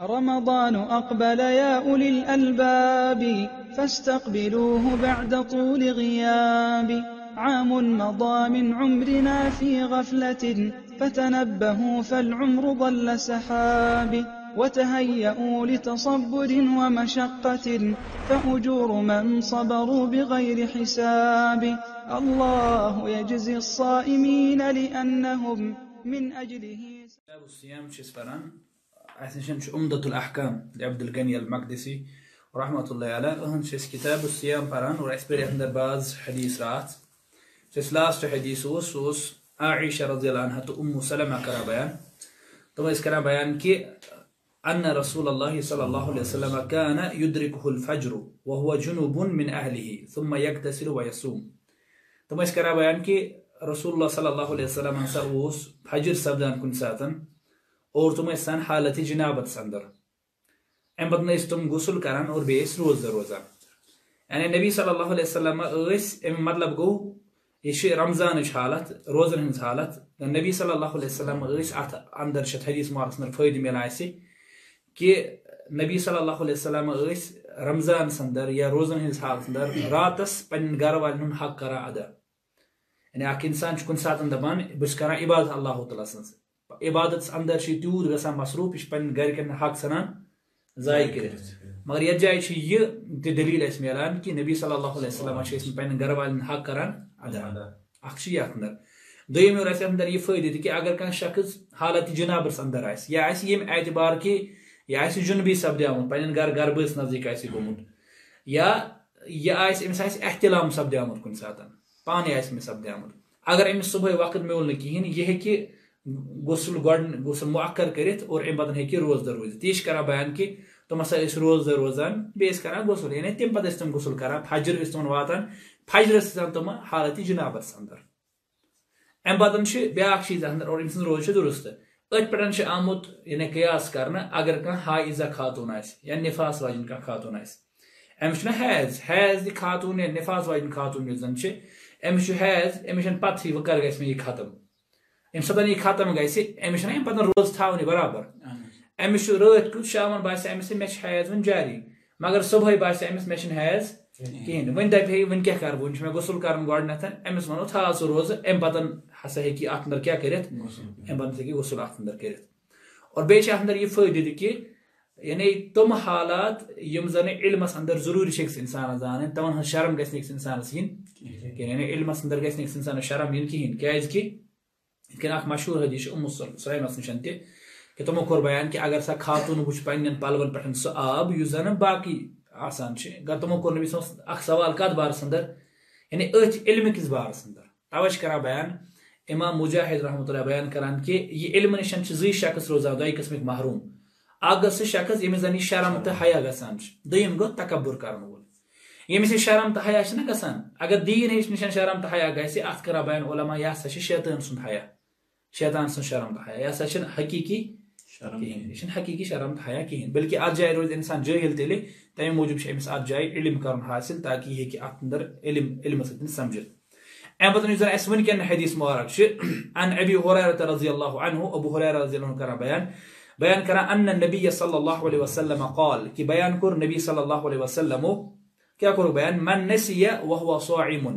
رمضان أقبل يا أولي الألباب فاستقبلوه بعد طول غياب عام مضى من عمرنا في غفلة فتنبهوا فالعمر ضل سحاب وتهيئوا لتصبر ومشقة فأجور من صبروا بغير حساب الله يجزي الصائمين لأنهم من أجله. كتاب الصيام شسفران عشان أمدة الأحكام لعبد الغني المقدسي رحمة الله عليه. شس كتاب الصيام فران ورأسبري عند بعض حديث رات شس لاست حديث وصوص عائشة رضي الله عنها تو أم سلمة كرا بيان تو اس كرا بيان كي أن رسول الله صلى الله عليه وسلم كان يدركه الفجر وهو جنوب من أهله ثم يغتسل ويصوم. تو اس كرا بيان كي رسول الله صلى الله عليه وسلم سأوس فجر سبدان كن ساتن اور تم اس سن حالت جنابت سندر ام بدن اس تم غسل کران اور بیس روز روزہ یعنی نبی صلی اللہ علیہ وسلم اس ام مطلب گو یہ رمضان اچ حالت روزن ہن حالت نبی صلی اللہ علیہ وسلم اس ات اندر شت حدیث مارسن فائدہ ملاسی کہ نبی صلی اللہ علیہ وسلم اس رمضان سندر یا روزن ہن حالت اندر راتس پن گھر والن حق کرا ادا یعنی اک انسان چھ کن ساتن دبان بس کرا عبادت اللہ تعالی سن عبادت اندر شی تیوت گسان مصروف یہ پن گھر کن حق سنان ضائع کرت مگر یہ جائے یہ دلیل اس ملان کہ نبی صلی اللہ علیہ وسلم پن گھر والن حق کران ادا اخ اندر دیم رس اندر یہ فائدہ کہ اگر کان شخص حالت جنابس اندر آس یا آس یم اعتبار کہ یہ آس جنبی سپدیام پن گھر گربس نزدیک آس گومت یا یہ آس امس آس احتلام سپدیام کن ساتن پانے آس امس سپدیام اگر امس صبح وقت میول نہ کہین یہ کہ غسل گڈ غسل مؤخر کرت اور ام بدن ہیکی روز در روز تیش کرا بیان کہ تم ہسا اس روز در روزان بیس کرا غسل یعنی تم پتہ تم غسل کرا فجر استون واتن فجر استون تم حالت جنابت اندر ام بدن چھ بیاکھ چیز اندر اور انسان روز چھ درست ات پٹن چھ آمت یعنی قیاس کرنا اگر کان حائزہ خاتون آس یا نفاس واجن کا خاتون آس ام چھ نہ حیض دی خاتون یا نفاس واجن خاتون یزن چھ ام چھ حیض ام چھ پتہ ہی وکر گس میں یہ ختم ام سدن یہ ختم گیس امس پتہ روز تھانے برابر امس رات کت شام باسے امس مے حیض ون جاری مگر صبح باسے امس مے حیض کہین ون دپے ون کیا کر ون مے غسل کرن گڈنتھ امس ونو تھا سو روز ام پتن ہسا ہیکی ات اندر کیا کرت ام پتن ہیکی غسل ات اندر کرت اور بیش اندر یہ فائدہ کہ یعنی تم حالات یم زن علمس اندر ضروری شخص انسان زان تمن شرم گژھِ نہ انسان سین کہین یعنی علمس اندر گژھِ نہ انسان شرم ین کہین کیاز کہ لیکن اخ مشہور حدیث ام سلمہ نشن تہ کہ تمو کور بیان کہ اگر سا خاتون وچ پنن پلون پٹن سو آب یوزن باقی آسان چھ گ تمو کور نبی اخ سوال کت بار سندر یعنی ات علم کس بار سندر اوش کرا بیان امام مجاہد رحمۃ اللہ بیان کران کہ یہ علم نشن چھ زی شخص روزہ دای قسمک محروم اگر سا شخص یم زنی شرم تہ حیا گسان چھ دیم گو تکبر کرن وول یم سے شرم تہ حیا چھ نہ گسان اگر دین اس نشن شرم تہ حیا گسی ات کرا بیان علماء یا سا چھ شیطان سن حیا شیطان سن شرم حیا یا سا چھن حقیقی شرم کہین حقیقی شرم حیا کہین بلکہ ات جائے روز انسان جاہل تیلے تمہ موجود چھ امس ات جائے علم کرن حاصل تاکہ یہ کہ ات اندر علم علم ستن سمجھ ام بدن یوزر اس ون کن حدیث مبارک چھ ان ابی ہریرہ رضی اللہ عنہ ابو ہریرہ رضی اللہ عنہ کرا بیان کرا ان نبی صلی اللہ علیہ وسلم قال کہ بیان کر نبی صلی اللہ علیہ وسلم کیا کر بیان من نسي وهو صائم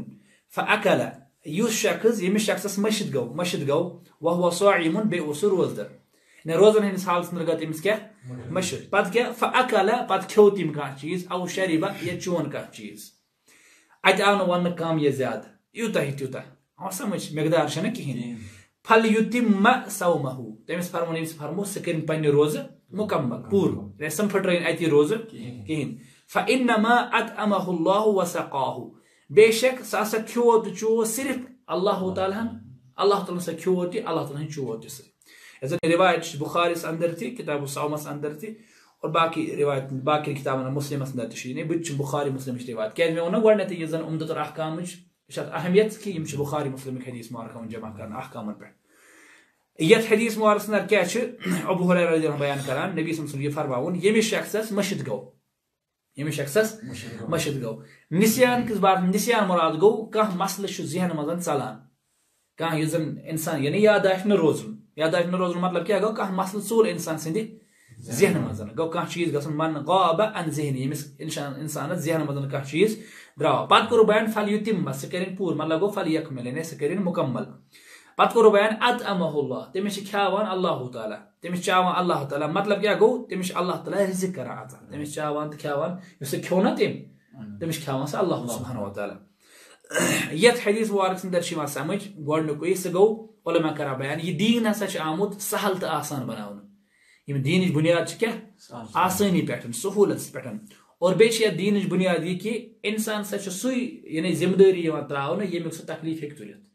فاكل یوس شخص یمس شخصس مشد گو وهو صائم بأسر روزدر نے روزن ہنس حالس اندر گت امس کیا مشد پت کیا فاکل پت کھیو تم کا چیز او شریب یہ چون کا چیز ات آو ون کم یہ زیادہ یوتا ہی تیوتا آ سمجھ مقدار چھ نہ کہین فل یتم صومه تمس فرمون امس فرمو سکن پن روز مکمل پور رسم پھٹرین اتی روز کہین فانما اطعمه الله وسقاه بے شک سا سا کھیوت چو صرف اللہ تعالیٰ سا کھیوت اللہ تعالیٰ چوت یہ روایت بخارس اندر تھی کتاب الصومس اندر تھی اور باقی روایت باقی کتابن مسلم اندر تھی بت بخاری مسلم روایت کیاز میں ونو گڈنت یہ زن عمدۃ الاحکام اہمیت کہ یہ بخاری مسلم حدیث مارکن جمع کرنا احکامن پہ یہ حدیث مارس اندر کیا ابو ہریرہ رضی اللہ عنہ بیان کران نبی صلی اللہ علیہ وسلم یہ فرماون یمس شخصس مشد گو نسیان کس بات نسیان مراد گو کانٛہہ مسلہ چھ ذہن مزن چلان کانٛہہ یُس زن انسان یعنی یاداش نہ روزن مطلب کیا گو کانٛہہ مسلہ ژوٗر انسان سندِ ذہن گو کھانا چیز گھن من غاب ان ذہنی یمس انسانس ذہن مزن کھانا چیز درو پتہ کور بیان فل یتم سہ کرن پور مطلب گو فل یکمل یعنی سہ کرن مکمل پتہ کور بیان اطعمہ اللہ تمس کھیوان اللہ تعالیٰ تمس چاوان اللہ تعالیٰ مطلب کیا گو تمس اللہ تعالیٰ رزق کران عطا تمس چاوان تو کھیوان یس کھیو نا تمس کھیوان سہ اللہ سبحانہ و تعالیٰ یت حدیث وارک اندر چھ یوان سمجھ گۄڈنیُکُے سہ گو علما کران بیان یہ دین ہسا چھ آمُت سہل تو آسان بناونہٕ یم دینچ بنیاد چھ کیا آسانی پٹھن سہولت پٹھن اور بیچ یہ دینچ بنیاد یہ کہ انسان سا چھ سُے یعنی ذمہ داری یوان تراونہٕ یمیُک سُہ تکلیف ہیٚکہِ تُلِتھ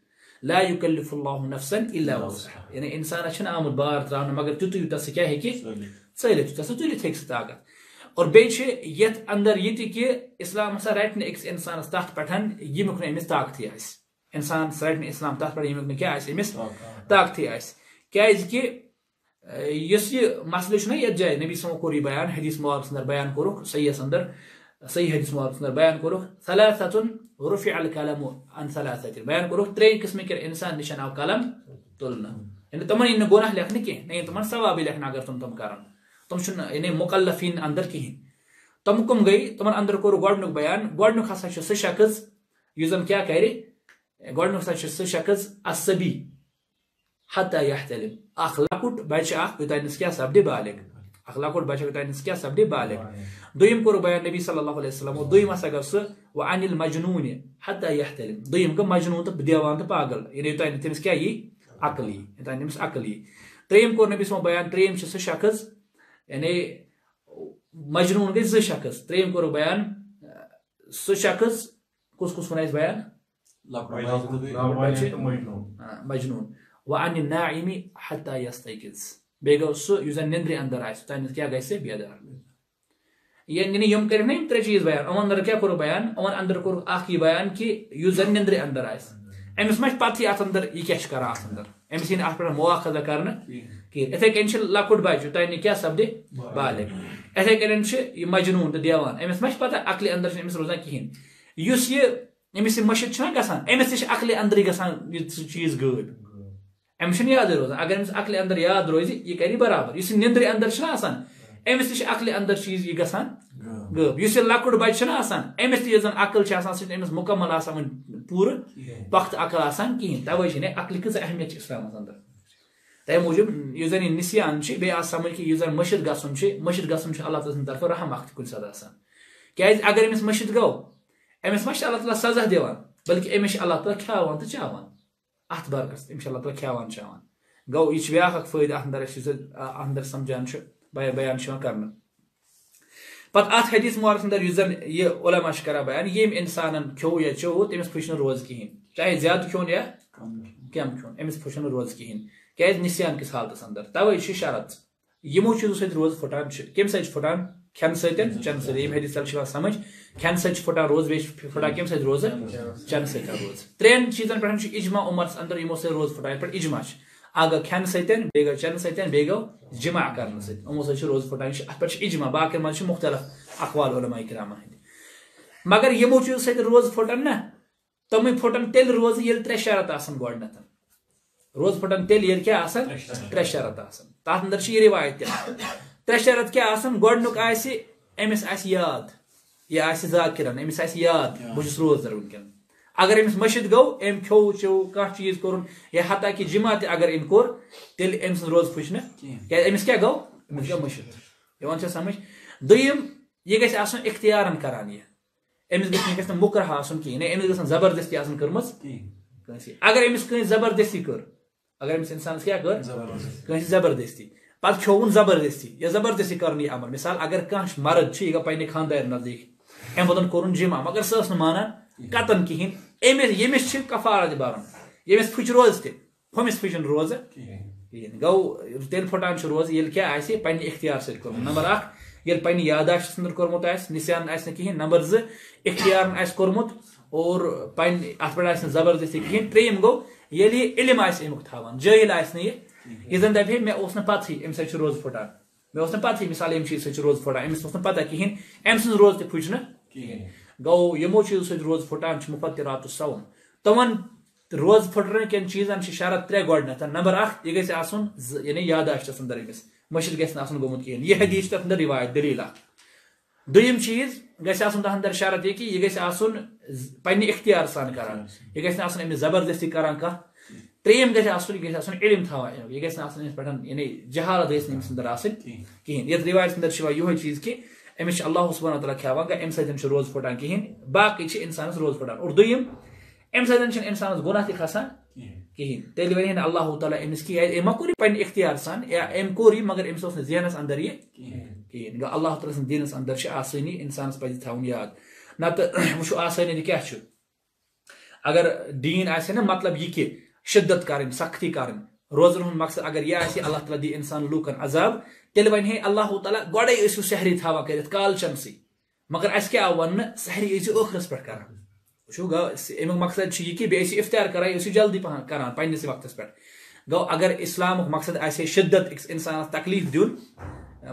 لا یکلف اللہ نفسا الا وسعها یعنی انسان چھُنہٕ آمُت بار تراونہٕ مگر تیُتُے یوٗتاہ سُہ کیٛاہ ہیٚکہِ ژٔلِتھ یوٗتاہ سُہ تُلِتھ ہیٚکہِ سُہ طاقت اور بیچ یت اندر یہ تہِ کہ اسلام ہسا رٹنہٕ أکِس انسانس تتھ پٹھن یمیُک نہٕ أمِس طاقتٕے آسہِ انسان رٹنہٕ اسلام تتھ پٹھن یمیُک نہٕ کیٛاہ آسہِ أمِس طاقتٕے آسہِ کیازِ کہ یس یہ مسئلہ چھُنہ یتھ جایہِ نبی صلی اللہ علیہ وسلم کوٚر یہِ بیان حدیث مبارک اندر بیان کوٚرُکھ صحیح حدیث مبارک اندر بیان کوٚرُکھ ثلاثة رفع القلم عن ثلاثة بیان کوٚرُکھ ترٛیٚیہِ قٕسمہٕ کٮ۪ن انسان نِش آو قلم تُلنہٕ یعنی تِمن یی نہٕ گۄناہ لیکھنہٕ کینٛہہ نہ یی تِمن ثوابٕے لیکھنہٕ اگر تِم کرن تِم چھِنہٕ یعنی مکلفین اندر کہین تِم کم گٔے تِمن اندر کوٚرُکھ گۄڈنیُک بیان گۄڈنیُک ہسا چھُ سُہ شخص یُس زن کیاہ کرِ گۄڈنیُک ہسا چھُ سُہ شخص الصبی حتى يحتلم اخ لکُٹ بچہ اخ یوتانس کیاہ سپدِ بالغ اخ لکُٹ بچہ یوتانس کیاہ سپدِ بالغ دوٚیِم کوٚر بیان نبی صلی اللہ علیہ وسلم دوٚیِم ہسا گوٚو سُہ وعن المجنون حتى يحتلم دوٚیِم گوٚو مجنون تہٕ دیوان تہٕ پاگل یعنی یوتان تٔمِس کیاہ یی عقل یی یوتان تٔمِس عقل یی ترٛیٚیِم کوٚر نبی صلی اللہ علیہ وسلم بیان ترٛیٚیِم چھُ سُہ شخص یعنی مجنون گٔے زٕ شخص ترٛیٚیِم کوٚرُکھ بیان سُہ شخص کُس کُس وَنہِ اَسہِ بیان مجنون وعن الناعم حتى يستيقظ بیٚیہِ سُہ یُس زن نندرِ اندر آسہِ توٚتانیٚتھ کیاہ گژھِ بیدار یعنی یِم کٔرِکھ نہ یِم ترٛےٚ چیٖز بیان یِمن اندر کیاہ کوٚرُکھ بیان یِمن اندر کوٚرُکھ اکھ یہِ بیان کہِ یُس زن نندرِ اندر آسہِ أمِس ما چھِ پَتہٕے اتھ اندر یہِ کیاہ چھُ کران اتھ اندر أمِس یی نہٕ اتھ پٮ۪ٹھ مواخذہ کرنہٕ کِہیٖنۍ یِتھٕے کٔنۍ چھُ لۄکُٹ بچہِ یوٚتانۍ نہٕ کیاہ سپدِ بالغ یِتھٕے کٔنۍ چھُ یہِ مجنوٗن تہٕ دیوان أمِس ما چھِ پتہ عقلہِ اندر چھُنہٕ أمِس روزان کِہیٖنۍ یُس یہِ أمِس یہِ مٔشِد چھُنہ گژھان أمِس تہِ چھِ عقلہِ اندرٕے گژھان یہِ چیٖز غٲب أمِس چھُنہٕ یادٕے روزان اگر أمِس عقلہِ اندر یاد روزِ یہِ کرِ برابر یُس یہِ نندرِ اندر چھُنہ آسان أمِس تہِ چھِ عقلہِ اندر چیٖز یہِ گژھان غٲب یُس یہِ لۄکُٹ بچہِ چھُنہ آسان أمِس تہِ یۄس زن عقل چھِ آسان سُہ چھِ أمِس مُکمل آسان وۄنۍ پوٗرٕ پۄختہٕ عقل آسان کِہیٖنۍ توے چھِ نہٕ عقلہِ کۭژاہ اہمیت چھِ اِسلامس اندر تمہِ موٗجوٗب یُس زن یہِ نِسیان چھُ بیٚیہِ آو سمجھ کہِ یُس زن مٔشِد گژھُن چھُ اللہ تعالیٰ سٕنٛدِ طرفہٕ رحم اکھ تہِ کُنہِ ساتہٕ آسان کیازِ اگر أمِس مٔشِد گوٚو أمِس ما چھِ اللہ تعالیٰ سزا دِوان بلکہِ أمِس چھِ اللہ تعالیٰ کھیاوان تہٕ چاوان اتھ برعکس أمِس چھِ اللہ تعالیٰ کھیاوان چاوان گوٚو یہِ چھُ بیاکھ اکھ فٲیدٕ اتھ اندر یُس اندر سمجھان چھُ بیان چھُ یِوان کرنہٕ پتہٕ اتھ حدیث مبارکس اندر یُس زن یہِ علما چھِ کران بیان ییٚمۍ انسانن کھیٚو یا چیٚو تٔمِس پھٕچ نہٕ روز کِہیٖنۍ چاہے زیادٕ کھیٚون یا کم کھیٚون أمِس پھٕچ نہٕ روز کِہیٖنۍ کیازِ نِسیان کِس حالتس اندر توے چھِ شرط یِمو چیٖزو سۭتۍ روز پھٕٹان چھِ کمہِ سۭتۍ چھِ پھٕٹان کھٮ۪نہٕ سۭتۍ چٮ۪نہٕ سۭتۍ ییٚمہِ حدیث تل چھِ یِوان سمجھ کھٮ۪نہٕ سۭتۍ چھِ پھٕٹان روز بیٚیہِ چھِ پھٕٹان کمہِ سۭتۍ روزٕ چٮ۪نہٕ سۭتۍ روز ترٛٮ۪ن چیٖزن پٮ۪ٹھ چھُ اِجماع عمرس اندر یِمو سۭتۍ روز پھٕٹان یتھ پٮ۪ٹھ اِجماع چھُ اکھ گوٚو کھٮ۪نہٕ سۭتۍ بیٚیہِ گوٚو چٮ۪نہٕ سۭتۍ بیٚیہِ گوٚو جمع کرنہٕ سۭتۍ یِمو سۭتۍ چھِ روز پھٕٹان اتھ پٮ۪ٹھ چھُ اِجماع باقین منٛز چھِ مُختلف اقوال علما کرامن ہٕنٛدۍ مگر یِمو چیٖزو سۭتۍ روز پھٕٹان نہ تِمے پھٕٹان تیٚلہِ روزٕ ییٚلہِ ترٛےٚ شرط آسان گۄڈٕنیٚتھ روز پھٕٹان تیٚلہِ ییٚلہِ کیاہ آسان ترٛےٚ شرط آسان تتھ اندر چھِ یہِ رِوایت تہِ ترٛےٚ شرط کیاہ آسان گۄڈٕنیُک آسہِ أمِس آسہِ یاد یہِ آسہِ ذاکرن أمِس آسہِ یاد بہٕ چھُس روزدر وٕنکیٚن اگر أمِس مٔشِد گوٚو أمۍ کھیٚو چیٚو کانٛہہ چیٖز کوٚرُن یا حتیٰ کہِ جمع تہِ اگر أمۍ کوٚر تیٚلہِ أمۍ سٕنٛز روز پھٕچ نہٕ کیٛازِ أمِس کیاہ گوٚو أمِس گوٚو مٔشِد یِوان چھا سمجھ دوٚیِم یہِ گژھِ آسُن اِختیارن کران یہِ أمِس گژھِ نہٕ مُکرہ آسُن کِہیٖنۍ أمِس گژھِ نہٕ زبردستی آسان کٔرمٕژ کٲنٛسہِ اگر أمِس کٲنٛسہِ زبردستی کٔر اگر أمِس اِنسانس کیاہ کٔر کٲنٛسہِ زبردستی پتہٕ کھیٚوُن زبردستی یا زبردستی کرُن یہِ عمل مثال اگر کانٛہہ مرد چھُ یہِ گوٚو پننہِ خاندارِ نزدیٖک امہِ پتہٕ کوٚرُن جمع مگر سۄ ٲس نہٕ مانان کتن کِہیٖنۍ أمِس ییٚمِس چھُ کفارہ تہِ برُن ییٚمِس پھٕچ روز تہِ ہُمِس پھٕچ نہٕ روزٕ کِہیٖنۍ گوٚو تیٚلہِ پھٕٹان چھُ روزٕ ییٚلہِ کیاہ آسہِ پننہِ اختیار سۭتۍ کوٚرمُت نمبر اکھ ییٚلہِ پننہِ یاداشتس اندر کوٚرمُت آسہِ نِسیان آسہِ نہٕ کِہیٖنۍ نمبر زٕ اختیارن آسہِ کوٚرمُت اور پننہِ اتھ پٮ۪ٹھ آسہِ نہٕ زبردستی کِہیٖنۍ ترٛیٚیِم گوٚو ییٚلہِ یہِ علم آسہِ امیُک تھاوان جٲہِل آسہِ نہٕ یہِ زن دپہِ ہے مےٚ اوس نہٕ پتہٕے امہِ سۭتۍ چھُ روز پھٕٹان مےٚ اوس نہٕ پتہٕے مثال امہِ چیٖز سۭتۍ چھُ روز پھٕٹان أمِس اوس نہٕ پتہ کِہیٖنۍ أمۍ سٕنٛز روز تہِ پھٕچ نہٕ کِہیٖنۍ گوٚو یِمو چیٖزو سۭتۍ روز پھٕٹان چھِ مُفطِراتُ الصوم تِمن روز پھٕٹرٕ کٮ۪ن چیٖزن چھِ شرط ترٛےٚ گۄڈٕنیٚتھ نمبر اکھ یہِ گژھِ آسُن یعنی یاداشتس اندر أمِس مشل گیس ناسن گومت کین. یہ حدیث تک اندر روایت دلیل دویم چیز گیس آسن تہ اندر شرط یہ کہ یہ گیس آسن پنہ اختیار سان کران, یہ گیس آسن امی زبردستی کران کا. تریم گیس آسن یہ گیس آسن علم تھا, یہ گیس آسن اس پٹن یعنی جہالت گیس نیم اندر آسن کین. یہ روایت اندر شوا یہ چیز کہ امس اللہ سبحانہ و تعالی کھاوا گا, ام سدن چھ روز پھٹان کین, باقی چھ انسانس روز پھٹان. اور دویم ام سدن چھ انسانس گناہ تہ کھسان کہین. تیل ون اللہ تعالیٰ امس کم کوری پنہ اختیار سان یا ام کوری, مگر امس ذہنس اندر یہ کہین. گو اللہ تعالیٰ سن دینس اندر آسانی انسانس پہ تھاؤن یاد, نتہ وچھو آسانی کیا چھ. اگر دین آسے نا مطلب یہ کہ شدت کرن, سختی کرن, روزن ہند مقصد اگر یہ آسے اللہ تعالیٰ دی انسان لوکن عذاب. تیل ون اللہ تعالیٰ گوڑے یسو سحری تھاوا کرت کالچن سی, مگر اس کیا ون سحری یسو اخرس پہ کران. شو گو امیک مقصد یہ کہ بیس افطار کران, یہ جلدی پہن کران پنس وقتس پہ. گو اگر اسلام مقصد آسے شدت اکس انسانس تکلیف دن,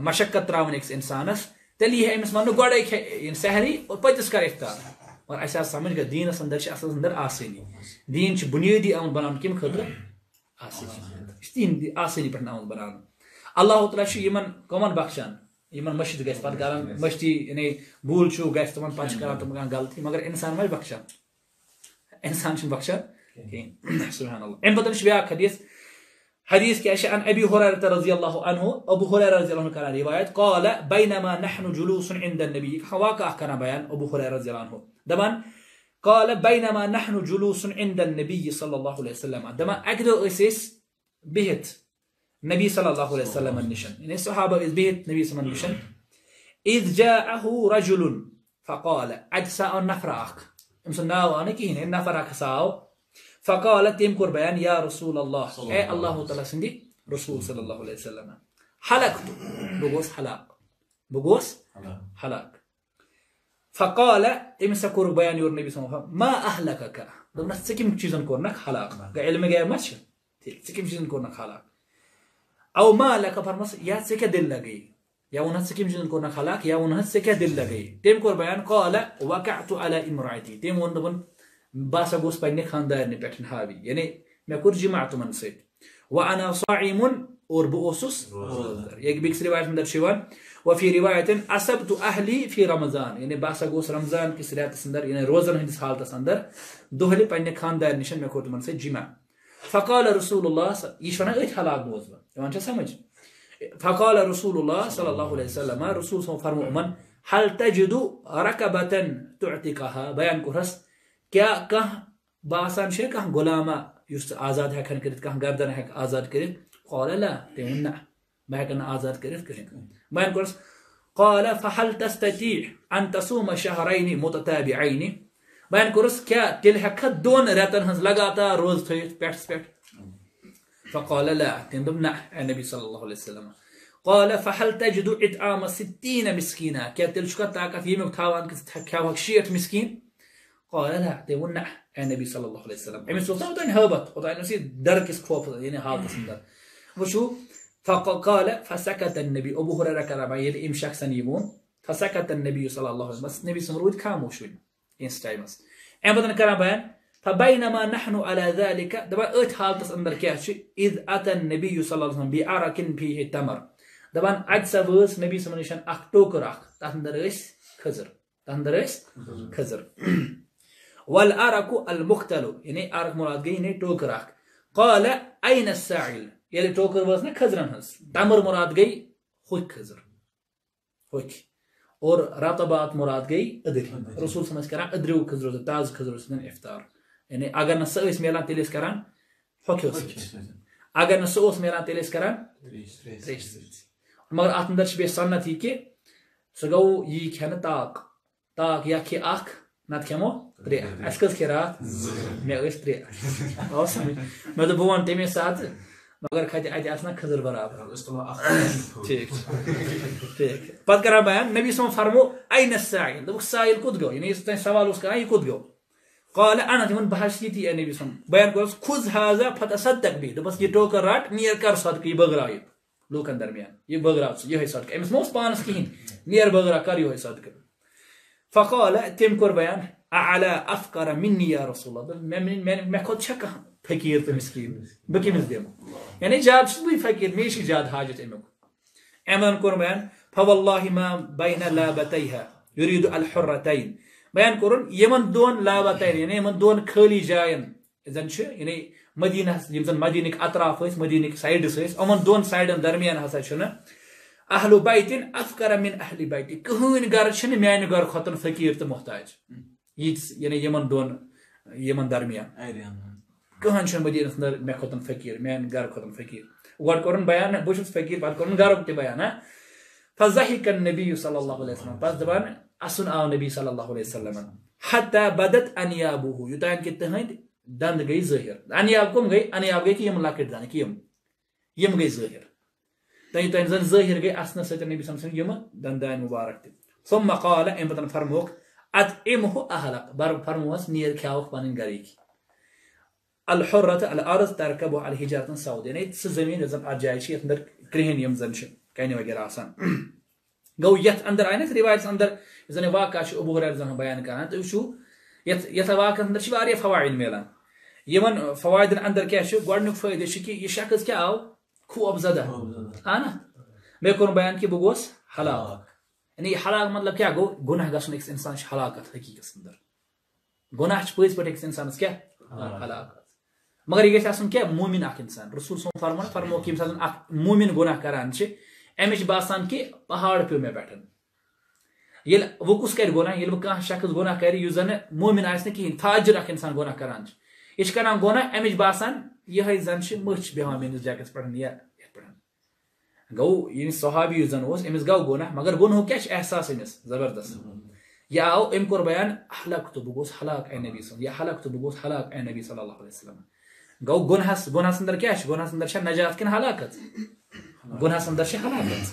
مشقت تراؤن اکس انسانس, تیل یہ امس ون گوڑے سحری اور پتس کر افطار. اور اس سمجھ گا دینس اندر اصل اندر آسانی, دین بنیادی آمت بنان کم خطر آسانی, آسانی پہ آمت بنان. اللہ تعالیٰ کمن بخشان یمن مشید گیس پت کران, مشتی یعنی بھول چھو گیس تمن پت کران تم غلطی, مگر انسان مہ بخشان, انسان چھ بخشان کہین. سبحان اللہ. ام پتن بیا حدیث, حدیث کیا شان ابی ہریرہ رضی اللہ عنہ, ابو ہریرہ رضی اللہ عنہ کران روایت قال بینما نحن جلوس عند النبي, حواقہ کران بیان ابو ہریرہ رضی اللہ عنہ دمان قال بینما نحن جلوس عند النبي صلی اللہ علیہ وسلم, دمان اگدو اسس بہت نبی صلی اللہ علیہ وسلم نشن, یعنی صحابہ اس بیت نبی صلی اللہ علیہ وسلم نشن. اذ جاءه رجل فقال اجساء النفر اخ, امسناو انا کہین النفر اخ ساو, فقال تم کر بیان یا رسول اللہ, اے اللہ تعالی سندی رسول صلی اللہ علیہ وسلم, حلقت بغوس حلق, بغوس حلق. فقال امس کر بیان یور نبی صلی اللہ علیہ وسلم ما اهلكك, دمنا سکم چیزن کرنک حلق, علم گیا مچ سکم چیزن کرنک حلق, او ما لك فرمس یا سکہ دل لگی, یا انہت سکیم جن کو نخلاق, یا انہت سکہ دل لگی. تیم کو بیان قال وقعت على امرأتي, تیم وندبن باسا گوس پنی خاندارنی پیٹن حاوی, یعنی میں کور جماعت من سے, وانا صائم اور بوسس روزدار. یک بیکس روایت اندر شوان, وفي روایت اصبت اهلی في رمضان, یعنی باسا گوس رمضان کس ریاتس اندر, یعنی روزن ہندس حالتس اندر دوہلی پنی خاندارنشن میں کور تمن سے جمع. فقال رسول الله, يشونا ايت حلاق بوزبا يوان چا سمجھ. فقال رسول الله صلى الله عليه وسلم, رسول صلى الله عليه وسلم فرمو, هل تجد ركبة تعتقها, بيان کرس کیا کہاں باسان شے, کہاں غلامہ یس آزاد ہیکن کرت, کہاں گردن ہیک آزاد کرت. قال لا, تیون نہ میں ہیکن آزاد کرت کرت, بيان کرس. قال فهل تستطيع ان تصوم شهرين متتابعين, بین کورس کیا تیل ہیکت دون رتن ہز لگاتار روز تھیت پیٹس پیٹ. فقال لا, تندم نہ اے نبی صلی اللہ علیہ وسلم. قال فهل تجد اطعام 60 مسکینا, کیا تیل شکا طاقت یہ مکھاوان کس کھاوک 60 مسکین. قال لا, تندم نہ اے نبی صلی اللہ علیہ وسلم. ایم سلطان تن ہبت او تن سی در کس خوف, یعنی حالت اندر وشو. فقال فسكت النبي, ابو ہریرہ کرام یہ ام شخص نیمون, فسكت النبي صلی اللہ علیہ وسلم, نبی سمرود خاموش ہوئی اس ٹائمس. ام بدن کرا بیان, فبینما نحن على ذلك, دبا ات حالتس اندر کیا چھ, اذ اتى النبي صلی اللہ علیہ وسلم بعرق فيه تمر, دبا اج سوس نبی صلی اللہ علیہ وسلم اخ ٹوکر اخ, تہ اندر اس خضر, تہ اندر اس خضر. والارق المختل, یعنی ارق مراد گئی نے ٹوکر اخ. قال اين الساعل, یعنی ٹوکر وز نہ خضرن ہس, تمر مراد گئی ہوک خضر ہوک, اور رطبات مراد گئی ادری. رسول سمجھ کران ادریو خضرو تاز خضرو سن افطار, یعنی اگر نہ سہ اس میلان تیلس کران ہوکیوس, اگر نہ سہ اس میلان تیلس کران تریس. مگر ات اندر چھ بے سنت یہ کہ سہ گو یہ کھن طاق طاق, یا کہ اخ نت کھمو تری, اس کس کرات میں اس تری اوس میں تو بوان تمی ساتھ, مگر کھاتے اتے اسنا خضر برابر ٹھیک ٹھیک. پت کرا بیان نبی صلی اللہ علیہ وسلم فرمو اين السائل, دبک سائل کود گو, یعنی اس تے سوال اس کا یہ کود گو. قال انا تمن بحثیتی اے نبی صلی اللہ علیہ وسلم, بیان کو خذ هذا فتصدق به, دبس یہ ٹوکر رٹ نیر کر صدقہ, بغرا لوک اندر میان یہ بغرا یہ ہے صدقہ, امس موس پانس کہین نیر بغرا کر یہ ہے صدقہ. فقال تم کر بیان اعلی افقر مني یا رسول اللہ, میں خود چھکا فقیر تو مسکین بکمس دیم, یعنی زیادہ چھس بہ فقیر, مے چھ زیادہ حاجت امیک. hemen korun beyan. فَوَاللّٰهِ مَا بَيْنَ لَابَتَيْهَا يُرِيدُ الْحُرَّتَيْنِ Beyan korun, Yemen doğan labatayın, yani Yemen doğan kılicayen. Yani Medine'nin atrafıyız, Medine'nin saydısıyız. Aman doğan saydan darmayan hasa şuna. Ahl-u baytin afkara min ahl-i bayti. Kıhın garçını meyni gar khatın fakirti muhtaç. Yani Yemen doğan, Yemen darmayan. Kıhın şun Medine'nin mekhatın fakir, meyni gar khatın fakir. Uğur korun bayan, bu şuns fakir, uğur korun garokti bayan. Fazahikan nebiyyü sallallahu aleyhi ve sellem. Faz deban, asun ağa nebi sallallahu aleyhi ve sellem. Hatta badat aniyabuhu. Yutayın ki tıhın dand gayi zahir. Aniyab kum gayi, aniyab gayi ki yem lakir dani ki yem. Yem gayi zahir. Dan yutayın zan zahir gayi asna saytan nebi sallallahu aleyhi ve sellem yem dandayin mübarekti. Thumma qala emratan farmuq. At'imhu ahlak. Bar farmuğaz niyel kâvuk banin garik. Al-hurrata al-arız tarkabu al-hicaretin saudi. Yani siz zemin yazan acayişi yatındır krihin yem zanşın. کہنے وغیرہ آسان گو یت اندر آئینے سے روایت اندر یعنی واقع شو ابو غریر زمان بیان کرنا تو شو یت واقع اندر شو آریا فوائد میلان یمن فوائد اندر کیا شو گوڑنک فائدہ شو کی یہ شخص کیا آو خوب زدہ آنا میں کون بیان کی بگوز حلاق یعنی حلاق مطلب کیا گو گناہ گا سن ایک انسان شو حلاقت حقیقت اندر گناہ چو پیس پر ایک انسان اس کیا حلاقت مگر یہ گیسا سن کیا مومن آک انسان رسول صلی اللہ علیہ وسلم فرمو امیش باسان کی پہاڑ پیو میں بیٹھن یل وہ کس کر گناہ یل وہ کہاں شخص گناہ کری یوزن مومن آئیس نے کہین تاجر اک انسان گناہ کرانچ ایش کران گناہ امیش باسان یہ زنش مرچ بیہوان میں جاکس پڑھن یا پڑھن گو یعنی صحابی یوزن ہوس امیس گو گناہ مگر گناہ کیش احساس امیس زبردست یا او ام کور بیان حلق تو بگوز حلاق اے نبی صلی اللہ علیہ وسلم گو گناہ سندر کیش گناہ سندر شاہ نجات کن حلاقت گناہ سندر شے حلاقت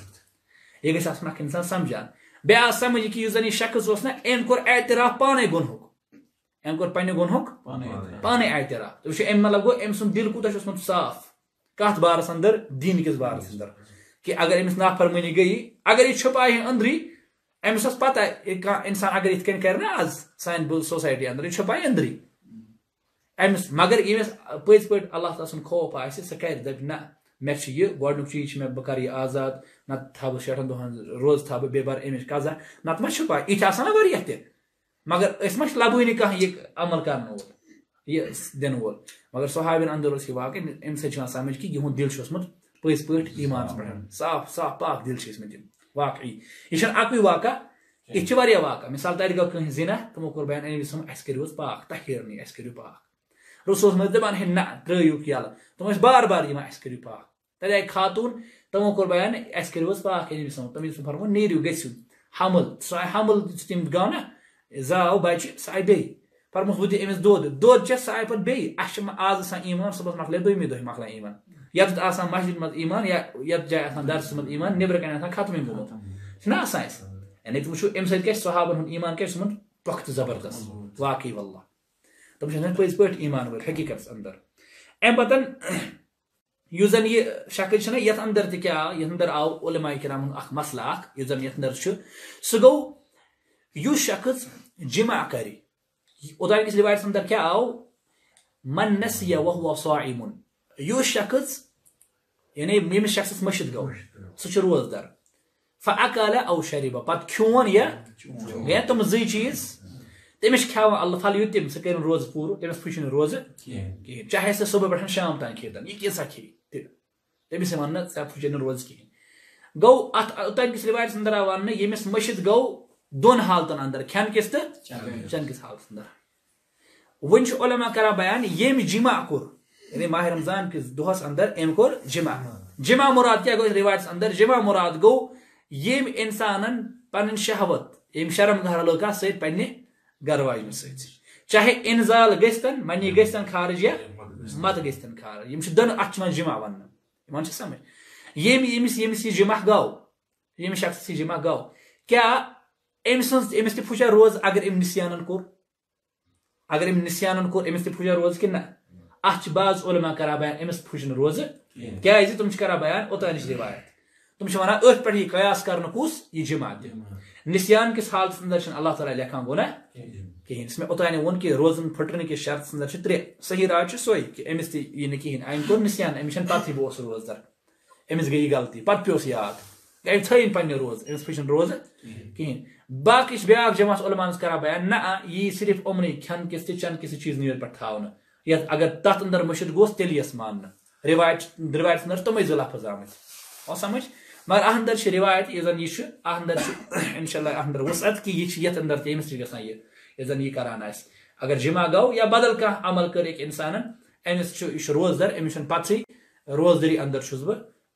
یہ گیس آسنا کہ انسان سمجھان بے آس سمجھ کی یوزنی شخص وسنا ایم کور اعتراف پانے گنہک ایم کور پانے گنہک پانے اعتراف تو ایم مطلب گو ایم سن دل کوتا شسمت صاف کات بار سندر دین کس بار سندر کہ اگر ایم اس نافرمانی گئی اگر یہ چھپائے ہیں اندری ایم اس اس پتہ انسان اگر اتکن کرنا از سائن سوسائٹی اندری چھپائے اندری ایم اس مگر ایم اس پیس پیٹ اللہ تعالیٰ سن خوف آئیسی سکیر دبنا میچ یہ گوڈنک چیز میں بکر یہ آزاد نت تھاب شیٹن دہن روز تھاب بے بار امیش قضا نت ما چھپا یہ آسان واریاہ تہ مگر اس مش لبوی نہ کہاں یہ عمل کرن وول یہ دن وول مگر صحابین اندر اس واقع ام سے چھ سمجھ کہ یہن دل چھسمت پس پٹ ایمان پڑھن صاف صاف پاک دل چھسمت واقعی یہ چھ اکوی واقع یہ چھ واریاہ واقع مثال تاری گو کہ زنا تم کور بیان ان وسم اس کریوس پاک تحیرنی اس کریو پاک رسول مند دبان ہے نہ ترایو کیال تم اس بار بار یہ اس کریو پاک تلے خاتون تمو کور بیان اس کریوس پاک یعنی سم تم فرمو نیریو گسو حمل سو حمل تم گانا زاو بچ سای بی فرمو خود امس دود چ سای پت بی اشم از سان ایمان صبح مخلے دومی دوی مخلا ایمان یت آسان مسجد مت ایمان یا یت جای آسان درس مت ایمان نبر کنا آسان ختم گومت سنا سایس یعنی تو شو امس کیس صحابہ ہن ایمان کیس من وقت زبردست واقعی والله تم شنن پیس پٹ ایمان ور حقیقت اندر ام پتن یوزن یہ شکل چھنا یت اندر تہ کیا یت اندر آو علماء کرامن اخ مسئلہ اخ یوزن یت اندر چھ سو گو یو شخص جمع کری اودار کس روایت اندر کیا آو من نسی وهو صائم یو شخص یعنی میم شخص مشد گو سچ روز دار فاکل او شرب پت کھون یا تم زی چیز تمش کھاوا اللہ فال یتم سہ کرن روز پور تمس پھشن روز کی چاہے سہ صبح پٹھ شام تان کھیتن یہ کیسا کھی تمس ونہ سہ پھشن روز کی گو ات اوتان کس روایت اندر ونہ یمس مشد گو دون حالتن اندر کھن کس تہ چن کس حالت اندر ونچ علماء کرا بیان یم جمع کور یعنی ماہ رمضان کس دوہس اندر ایم کور جمع جمع مراد کیا گو روایت اندر جمع مراد گو یم انسانن پنن شہوت یم شرم گھر لوکا سید پنی گرواج میں سچ چاہے انزال گستن منی گستن خارج یا مت گستن خارج یم چھ دن اچمن جمع ون یم چھ سمجھ یم سی جمع گاو یم شخص سی جمع گاو کیا ام سی پھچا روز اگر ام نسیانن کور ام سی پھچا روز کہ نہ اچ باز علماء کرا بیان ام سی پھچن روز کیا ہے تم چھ کرا بیان اوتانش روایت تم چھ ونا ات پٹھی قیاس کرن کوس یہ جمع دے نسیان کس حالت اندر چھ اللہ تعالی لکھان گونا کہین اس میں اوتانے ون کہ روزن پھٹرن کے شرط اندر چھ تری صحیح راج چھ سوئی کہ امس تی یہ نہ کہین این کو نسیان امشن پتہ بوس روز در امس گئی غلطی پت پیوس یاد گئی تھین پنہ روز انسپریشن روز کہین باقی بیاق جماعت علماء کرا بیان نہ یہ صرف عمری کھن کس چن کس چیز نیر پہ تھاؤن یا اگر تت اندر مشد گوس تیل یس ماننا روایت روایت نر تمے لفظ آمت اور سمجھ مگر اندر چھ روایت یہ زن یہ اندر انشاءاللہ اندر وسعت کہ یہ اندر تیمس گژھان یہ زن یہ کران اس اگر جمع گو یا بدل کانٛہہ عمل کر ایک انسانن امس یہ روزدر امس پتہ روزدری اندر چھس بہ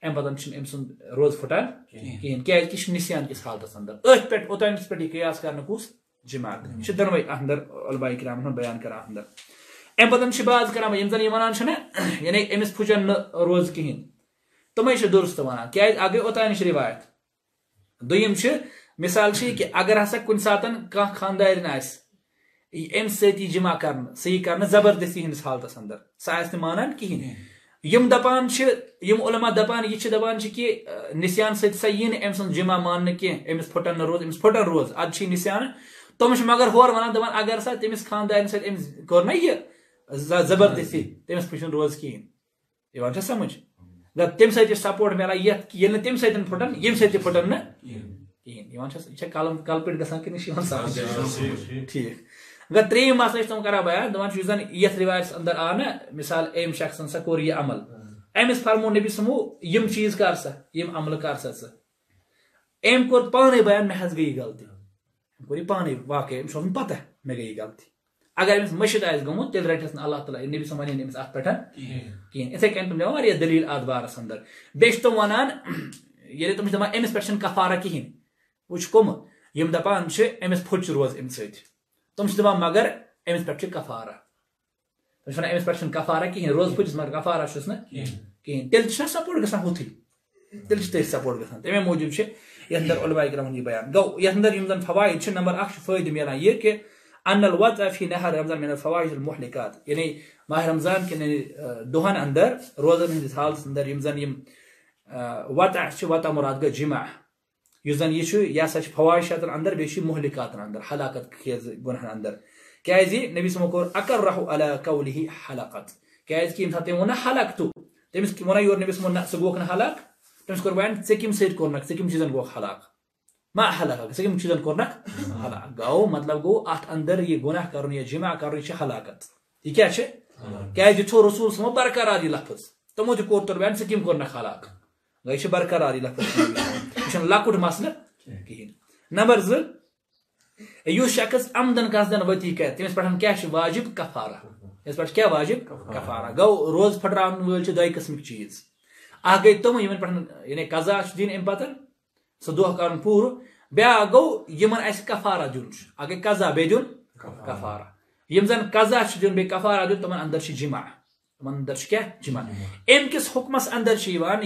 ام پتن چھ ام سن روز پھٹان کہین کیا کہ نسیان کس حالتس اندر اتھ پہ اوتانس پہ قیاس کرنے کس جمع یہ دنوے اندر علماء کرام بیان کران اندر ام پتن چھ باز کران یم زن یہ ونان چھ یعنی امس پھچن روز کہین تمے چھ درست ونان کیا اگے اوتانس روایت دویم چھ مثال چھ کہ اگر ہسا کن ساتن کانٛہہ خاندارن آس ام ستی جمع کرنا صحیح کرنا زبردستی ہندس حالتس اندر سہ مانان کہین یم دپان علماء دپان یہ دپان کہ نسیان سا یہ ام سن جمع ماننے کی امس پھٹن نہ روز امس پھٹن روز ادھ نسیان تم مگر ہور ونان دپان اگر سا تمس خاندان سۭتۍ کور نا یہ زبردستی تمس پھٹن روز کہین یہ سمجھ تم سۭتۍ سپورٹ ملان ییٚلہِ نہٕ تم سۭتۍ پھٹن یم سۭتۍ پھٹن نہ کہین یہ کلم کل پہ گژھان کہ یہ سمجھ ٹھیک اگر تریم مسئلہ تم کرا بیان دپان یتھ روایتس اندر آو نا مثال ام شخصن سا کور یہ عمل امس فرمو نبی سمو یم چیز کر سا یم عمل کر سا سا ام کور پانے بیان مے حظ گئی غلطی کور یہ پانے واقعہ امس چھنہٕ پتہ مے گئی غلطی اگر امس مشد آس گومت تیل رٹس اللہ تعالیٰ نبی سم ونین امس ات پہ کہین اتھے کن تم دِوان واریاہ دلیل ات بارس اندر بیٚیہِ تم ونان ییٚلہِ تم دپان امس پٮ۪ٹھ چھنہٕ کفارہ کہین وٕچھ کم یم دپان چھ امس پھُچ روز امہِ سۭتۍ تم دپان مگر امس پہ کفارہ تم ونان امس پہ کفارہ کہین روز پھٹس مگر کفارہ چھس نا کہین تیل سپورٹ گژھان ہوتھی تیل تھی سپورٹ گژھان تمے موجوب یہ اندر علماء کرام یہ بیان گو یہ اندر یم زن فوائد نمبر 1 فائدہ ملان یہ کہ ان الوضع فی نهر رمضان من الفواحش المحلقات یعنی ماہ رمضان کے دہن اندر روزن ہندس حالت اندر یم زن یم وضع چھ وضع مراد گہ جمع یوزن یہ سا فواشات اندر بیٚیہِ محلقات اندر حلاقت گنہن اندر کیازِ نبی صلی اللہ علیہ وسلم اقرہ علی قولہ حلقت کیازِ کہ تم ون حلق تو تمس ون یور نبی صلی اللہ علیہ وسلم گوک نہ حلق تمس کور بیان ژے کم سۭتۍ کورنکھ ژے کم چیزن گوک حلق ما حلق ژے کم چیزن کورنکھ حلق گو مطلب گو ات اندر یہ گناہ کرن یا جمع کرن یہ حلاقت یہ کیا چھ کیازِ چھو رسول صلی اللہ علیہ وسلم برقرار یہ لفظ تمو تہِ کور تور بیان ژے کم کورنکھ حلق گو یہ برقرار یہ لفظ شن لکٹ مسئلہ کہین نمبر 2 یہ شخص آمدن قصدن وتی کر تمس پٹھن کیا واجب کفارہ اس پٹھ کیا واجب کفارہ گو روز پھٹراون ول چھ دای قسمک چیز آ گئی تم یمن پٹھن یعنی قضا دین ام پتن سو دو کرن پور بیا گو یمن اس کفارہ دین آ گئی قضا بے دین کفارہ یم زن قضا چھ دین بے کفارہ دین تمن اندر چھ جمع تمن اندر چھ کیا جمع ام کس حکمس اندر چھ یوان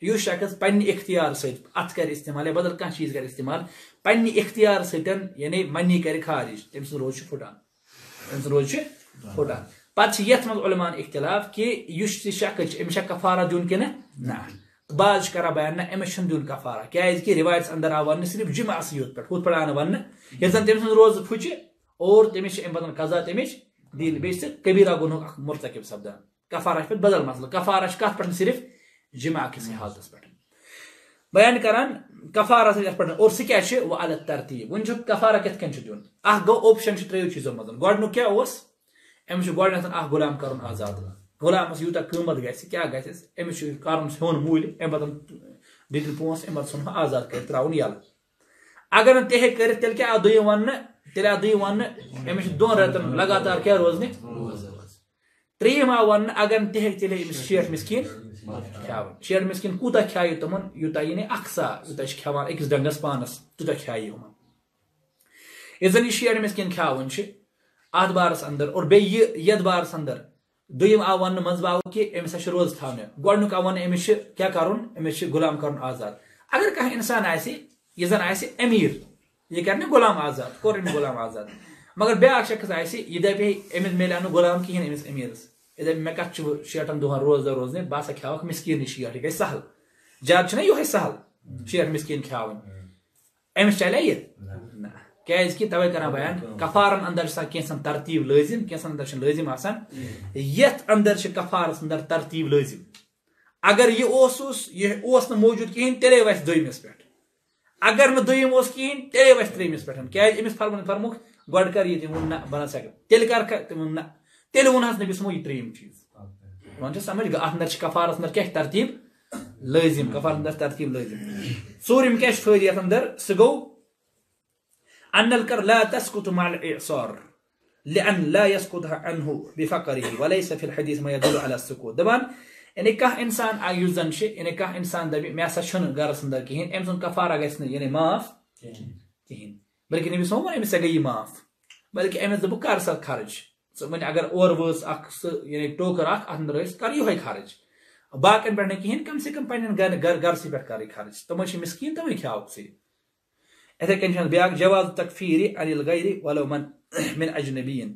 یہ شخص پنہ اختیار سۭتۍ ات کر استعمال یا بدل کانٛہہ چیز کر استعمال پنہ اختیار سۭتۍ یعنی منی کر خارج تم سن روز پھٹان پتہ یتھ مز علماء اختلاف کہ یہ شخص امس کفارہ دین کہ نہ بعض کرا بیان نہ امس چھُنہٕ دین کفارہ کیازِ کہ روایتس اندر آو وننہٕ صرف جمعہ یوت پہ ہُتھ پہ آو نہٕ وننہٕ ییٚلہِ زن تم سن روز پھچ اور تمس امہ پتن قضا تمچ دین بیٚیہِ چھِ کبیرہ گنہُک اکھ مرتکب سپدان کفارہ پہ بدل مسلہٕ کفارہ چھُ کتھ پٮ۪ٹھ صرف جمع کس حالتس پہ بیان کران کفارہ یت پہ اور سہ کیا وعلی الترتیب ون کفارہ کت کن دین اخ گو اوپشن ترو چیزوں مز گو کیا امس گۄڈنیٚتھ اخ غلام کرن آزاد غلامس یوتہ قیمت گژھِ کیا گژھس امس کرن ہیون مول امہ پتن دتل پونس امہ پتن سن آزاد کر تراؤن یل اگر نہ تہِ ہیٚکہِ کٔرِتھ تیٚلہِ کیاہ آو دوٚیِم وننہٕ امس دۄن رٮ۪تن لگاتار کیا روزنہِ تریم آو ون اگر نہٕ تہِ ہیٚکہِ تیٚلہِ امس 60 مسکیٖن شیر مسکن کوتہ کھیے تم یوتہ یہ اخسا یوتہ کھیوان اکس ڈنگس پانس تیوتہ کھیے ہم اس زن یہ شیر مسکن کھیون ات بارس اندر اور بیٚیہِ یتھ بارس اندر دوٚیِم آو وننہٕ منٛزٕ آو کہ امس ہا روز تھاونہٕ گۄڈنیُک آو وننہٕ امس کیا کرن امس غلام کرن آزاد اگر کانٛہہ انسان آسہِ یہِ زن آسہِ امیر یہِ کرنہِ غلام آزاد کور أمۍ غلام آزاد مگر بیاکھ شخص آسہِ یہِ دپہِ أمِس مِلہِ نہٕ غلام کِہیٖنۍ أمِس امیرس اے مے کت شیٹن دہن روزدار روزنے بہ سا کھیوک مسکین شیٹ یہ گئی سہل زیادہ چھنا یہ سہل شیٹ مسکین کھیون امس چلے یہ نہ کیازِ کہ توے کران بیان کفارن اندر سا کینسن ترتیب لازم کینسن اندر لازم آسان یتھ اندر کفارس اندر ترتیب لازم اگر یہ اوس نہ موجود کہین تیلے ویس دویمس پہ اگر نہ دویم اوس کہین تیلے ویس تریمس پہ کیا امس فرموک گڈ کر یہ تم نہ بنا سکے تیل کر تم نہ تیل ونس نبی سمو یہ تریم چیز ون سمجھ گا اندر کفارس اندر کیا ترتیب لازم کفار اندر ترتیب لازم ژوٗرِم کیاہ فٲیدٕ یتھ اندر سُہ گوٚو ان الکر لا تسقط مع الاعصار لان لا يسقط عنه بفقره وليس في الحديث ما يدل على السقوط دبان یعنی کانٛہہ انسان آ یُس زن یعنی کانٛہہ انسان دپہِ مےٚ ہسا چھُنہٕ گرس اندر کہین أمۍ سُنٛد کفارہ گژھِ نہٕ یعنی معاف کہینۍ بلکہِ نبی صٲب ووٚن أمِس سۄ گٔے یہِ معاف بلکہِ أمِس دوٚپ بہٕ کر سۄ خرٕچ ژٕ وۄنۍ اگر اورٕ وٲژ اکھ سُہ یعنی ٹوکر اکھ اتھ اندر ٲسۍ کر یِہوے خرٕچ باقین پٮ۪ٹھ نہٕ کہینۍ کم سے کم پننٮ۪ن گرسٕے پٮ۪ٹھ کرٕنۍ خرٕچ تِمن چھِ مِسکیٖن تِمے کھیاوُکھ ژےٚ اتھے کٔنۍ چھُ بیاکھ جواز تکفیٖرِ عن الغیر ولو من اجنبیین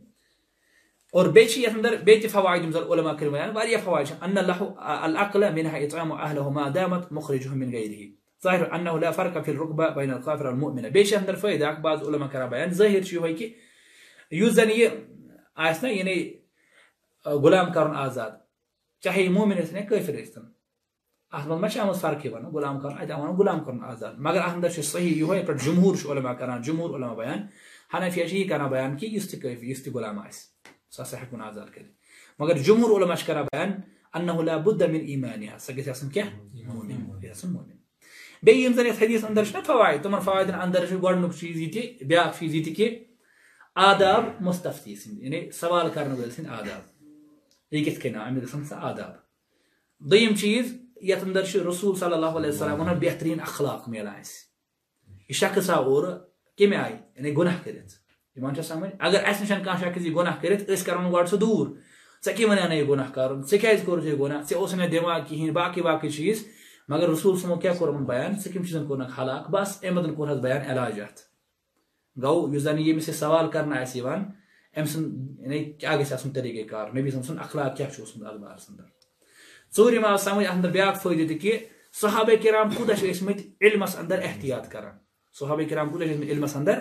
اور بیٚیہِ چھِ یتھ اندر بیٚیہِ تہِ فوائد یِم زن علما کٔرۍ وَنان واریاہ فوائد چھِ ان له العقل منها اطعام اهله ما دامت مخرجه من غیره ظاهر انه لا فرق في الركبه بين الكافر والمؤمن بیٚیہِ چھِ یتھ اندر فٲیدٕ اکھ بعض علما کران بیان ظٲہر چھُ یِہوے کہِ یُس زن یہِ آسہِ نہ یعنی غلام کرُن آزاد چاہے مومن ٲسۍ نہ کٲفر ٲسۍ اتھ منٛز ما چھِ آمٕژ فرقٕے وَنان غلام کرُن اَتہِ وَنان غلام کرُن آزاد مگر اتھ اندر چھُ صحیح یِہوے یِتھ پٲٹھۍ جمہوٗر چھُ علما کران جمہوٗر علما بیان حنفیہ چھِ یی کران بیان کہِ یُس تہِ کٲفر یُس تہِ غلام آسہِ سُہ ہسا ہیٚکون آزاد کٔرِتھ مگر جمہوٗر علما چھِ کران بیان انه لا بد من ایمانها سۄ گژھِ آسٕنۍ کیاہ مومِن گژھِ آسٕنۍ مومِن بیٚیہِ یِم زن یتھ حدیٖث اندر چھِ نہ فوایِد تِمن فوایدن اندر چھُ گۄڈٕنیُک چیٖز یہِ تہِ بیاکھ چیٖز یہِ تہِ کہِ آداب مُستفتی سٕنٛدۍ یعنی سوال کرنہٕ وٲلۍ سٕنٛدۍ آداب یہِ کِتھ کٔنۍ آو أمِس گژھن سۄ آداب دوٚیِم چیٖز یتھ اندر چھُ رسول صلی اللہ علیہ وسلم وَنان بہتریٖن اخلاق میلان اَسہِ یہِ شخص آو اورٕ کمہِ آیہِ یعنی گۄناہ کٔرِتھ یِوان چھا سمجھ اگر اسہِ نِش کانٛہہ شخص یہِ گۄناہ کٔرِتھ أسۍ کرون گۄڈٕ سُہ دوٗر ژےٚ کیٛاہ وَنیٛانے یہِ گۄناہ کرُن ژےٚ کیازِ کوٚرُتھ یہِ گۄناہ ژےٚ اوسُے نہٕ دٮ۪ماغ کہیٖنۍ باقٕے باقٕے چیٖز مگر رسول صٲبو کیاہ کوٚر یِمن بیان ژٕ کٔمۍ چیٖزن کوٚرنکھ ہلاک بس امہِ متن کوٚرہَس بیان علاج اتھ گوٚو یُس زن ییٚمِس یہِ سوال کرنہٕ آسہِ یِوان أمۍ سُنٛد یعنی کیاہ گژھِ آسُن طٔریٖقے کار نبی صٲب سُنٛد اخلاق کیاہ چھُ اوسمُت اتھ بارس اندر ژوٗرِم آو سمجھ اتھ اندر بیاکھ فٲیدٕ تہِ کہِ صحابہ کرام کوٗتاہ چھِ ٲسمٕتۍ علمس اندر احتیاط کران صحابہ کرام کوٗتاہ چھِ ٲسمٕتۍ علمس اندر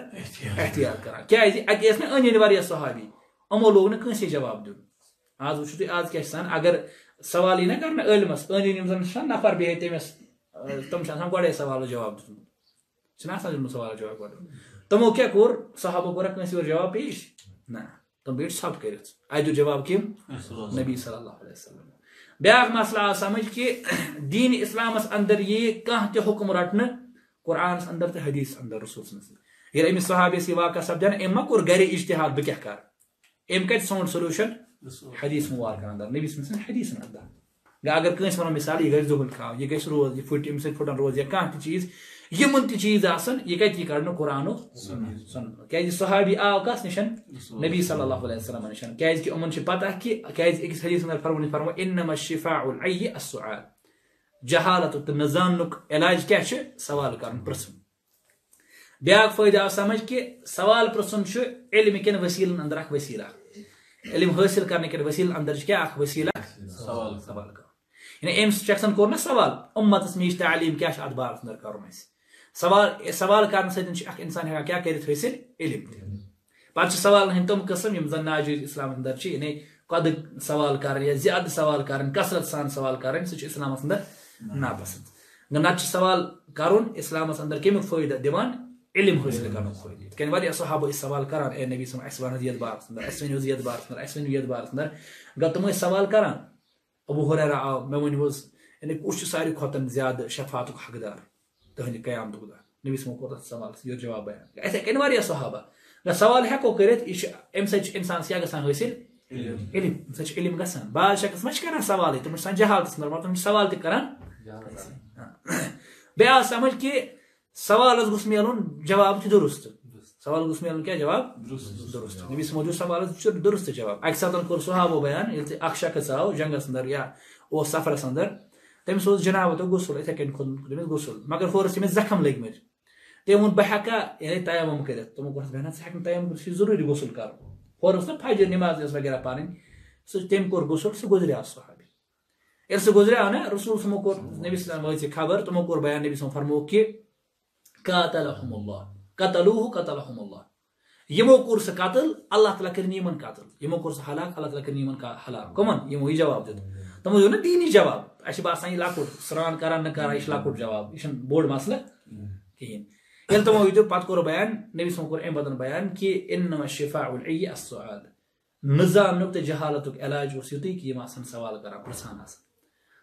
احتیاط کران کیازِ اتہِ ٲسۍ نہٕ أنٛدۍ أنٛدۍ واریاہ صحابی یِمو لوگ نہٕ کٲنٛسے جواب دیُن آز وٕچھِو تُہۍ آز کیاہ چھِ آسان اگر سوال یی نہ کرنہٕ علمس أنٛدۍ أنٛدۍ یِم زن چھِ نفر بِہِتھ تٔمِس تِم چھِ آسان گۄڈے سوالس جواب دیُتمُت چھُنہ آسان دیُتمُت سوالس جواب گۄڈٕ تِمو کیاہ کوٚر صحابو کوٚرا کٲنٛسہِ یورٕ جواب پیش نہ تِم بیٖٹھۍ ژھۄپہٕ کٔرِتھ اتہِ دیُت جواب کٔمۍ نبی صلی اللہ علیہ وسلم بیاکھ مسلہٕ آو سمجھ کہِ دیٖنہِ اسلامس اندر یی کانٛہہ تہِ حُکُم رٹنہٕ قرآنس اندر تہٕ حدیٖثس اندر رسول سٕنٛدِ سۭتۍ ییٚلہِ أمِس صحابس یہِ واقع سپدیو نہ أمۍ ما کوٚر گرے اجتحاد بہٕ کیاہ کرٕ أمۍ کتہِ ژھونٛڈ سلوٗشن حدیٖث مُبارکن اندر نبی سٕنٛدِ حدیٖثن اندر گوٚو اگر کٲنٛسہِ وَنو مثال یہِ گژھِ دُبُل کھاو یہِ گژھِ روز یہِ پھٕٹہِ أمۍ سۭتۍ پھٕٹن روز یا کانٛہہ تہِ چیٖز یِمن تہِ چیٖز آسن یہِ کتہِ یہِ کڑنہٕ قرآنو کیازِ صحابی آو کس نِش نبی صلی اللہ علیہ وسلم نِش کیازِ کہِ یِمن چھِ پتہ کہِ کیازِ أکِس حدیٖثس اندر فرمو انما شفاع العی السؤال جہالتُک تہٕ نہ زاننُک علاج کیاہ چھُ سوال کرُن پرژھُن بیاکھ فٲیدٕ آو سمجھ کہِ سوال پرژھُن چھُ علمہٕ کٮ۪ن ؤسیٖلن اندر اکھ ؤسیٖلہٕ اکھ علم حٲصِل کرنہٕ کٮ۪ن ؤسیٖلن اندر چھُ کیاہ اکھ ؤسیٖلہٕ اکھ سوال سوال کرُن یعنی أمِس شخصن کوٚر نہ سوال اُمتس نِش تعلیٖم کیاہ چھُ اتھ بارس اندر کرُن اسہِ سوال کرنہٕ سۭتۍ چھُ اکھ انسان ہیٚکان کیاہ کٔرِتھ حٲصِل علم تہِ پتہٕ چھِ سوالن ہٕنٛدۍ تِم قٕسم یِم زن ناجٲیِز اسلامس اندر چھِ یعنی قۄدٕکۍ سوال کرٕنۍ یا زیادٕ سوال کرٕنۍ کثرت سان سوال کرٕنۍ سُہ چھُ اسلامس اندر ناپسند گوٚو نتہٕ چھُ سوال کرُن اسلامس اندر کمیُک فٲیدٕ دِوان علم حٲصِل کرنُک فٲیدٕ یِتھ کٔنۍ واریاہ صحابہٕ ٲسۍ سوال کران اے نبی صٲب اسہِ وَن حظ یتھ بارس اندر اسہِ ؤنِو حظ یتھ بارس اندر اسہِ ؤنِو یتھ بارس اندر گوٚو تِم ٲسۍ سوال کران ابو ہریرہ آو مےٚ ؤنِو حظ یعنی کُس چھُ ساروی کھۄتہٕ زیادٕ شفاعتُک حقدار تہنٛدِ قیامتُک دۄہ نبی صٲبو کوٚر تتھ سوالس یورٕ جواب بیان یِتھے کٔنۍ واریاہ صحابہ گوٚو سوال ہیٚکو کٔرِتھ یہِ چھُ امہِ سۭتۍ چھُ انسانس کیاہ گژھان حٲصِل علم امہِ سۭتۍ چھُ علم گژھان بعض شخص ما چھِ کران سوالٕے تِم چھِ آسان جہالتس اندر مگر تِم چھِ سوال تہِ کران بیٚیہِ آو سمجھ کہِ سوالس گوٚژھ مِلُن جواب تہِ دُرُست سوال گوٚژھ مِلُن کیاہ جواب دُرُست نبی صٲبو دیُت سوالس یہِ چھُ دُرُست جواب اکہِ ساتہٕ کوٚر صحابو بیان ییٚلہِ اکھ شخص آو جنگس اندر یا اوس سفرس اندر تٔمِس اوس جنابتو غسل یِتھے کٔنۍ کھوٚت تٔمِس غسل مگر ہورٕ ٲسۍ تٔمِس زخم لٔگمٕتۍ تٔمۍ ووٚن بہٕ ہیٚکا یعنی تیمم کٔرِتھ تِمو کوٚرُس بیان ژٕ ہیٚکھ نہٕ تیمم کٔرِتھ ژےٚ چھُے ضروٗری غسل کرُن ہورٕ ٲس نہ فجر نماز ٲس وغیرہ پرٕنۍ سُہ تٔمۍ کوٚر غسل سُہ گُزریو صحابی ییٚلہِ سُہ گُزریو نہ رسول صٲبو کوٚر نبی صلی اللہ وٲژ یہِ خبر تِمو کوٚر بیان نبی صٲب فرمووُکھ کہِ قاتلہم اللہ قتلوٗہُ قتلہم اللہ یِمو کوٚر سُہ قتل اللہ تعالیٰ کٔرِن یِمن قتل یِمو کوٚر سُہ ہلاک اللہ تعالیٰ کٔرِن یِمن ہلاک کٕمن یِمو یہِ جواب دیُت تمو جو نا دینی جواب اچھی بات سان لکٹ سران کران نہ کران یہ لکٹ جواب یہ بوڑ مسئلہ کہین یل تمو جو پت کور بیان نبی سن کور ام بدن بیان کہ انما الشفاء العی السعاد نظام نقطہ جہالت علاج و سیتی کی ماسن سوال کرا پرسان اس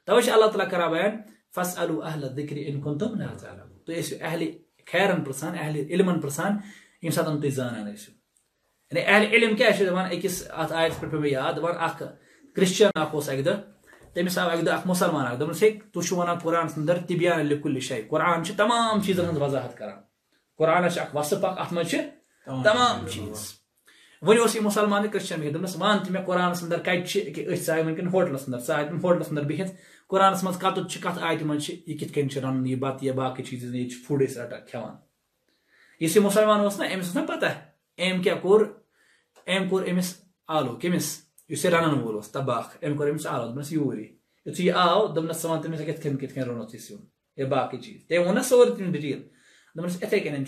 توش اللہ تعالی کرا بیان فاسالوا اهل الذکر ان کنتم لا تعلمون تو اس اہل خیرن پرسان اہل علمن پرسان یم ساتن تے زانان اس یعنی اہل علم کیا ہے دپان اکس ات آیت پہ مے یاد دپان اخ کرسچن اخ اس اکدہ تمس اخ اکدہ اخ مسلمان اخ دپان سے تو شو ونا قرآن اندر تبیان لکل شی قرآن چھ تمام چیزن ہن وضاحت کران قرآن چھ اخ وصف اخ اتم چھ تمام چیز ون اس مسلمان کرسچن میں دپس مان تہ مے قرآن اندر کٹ چھ کہ اس سائے ونکن ہوٹلس اندر سائے ہوٹلس اندر بہت قرآن مز کتھ چھ کتھ آیت من چھ یہ کت کن چھ رنن یہ بات یہ باقی چیز یہ فوڈ اس رٹا کھوان اس مسلمان اس نا امس نا پتہ ایم کیا کور ایم کور امس آلو کمس اس رنن وول اس طباخ ایم کور امس آلو دمس یوری یتھ یہ آو دمس سوان تمس کت کن رنن اس یہ باقی چیز تے ون سور تن ڈیٹیل دمس اتھے کن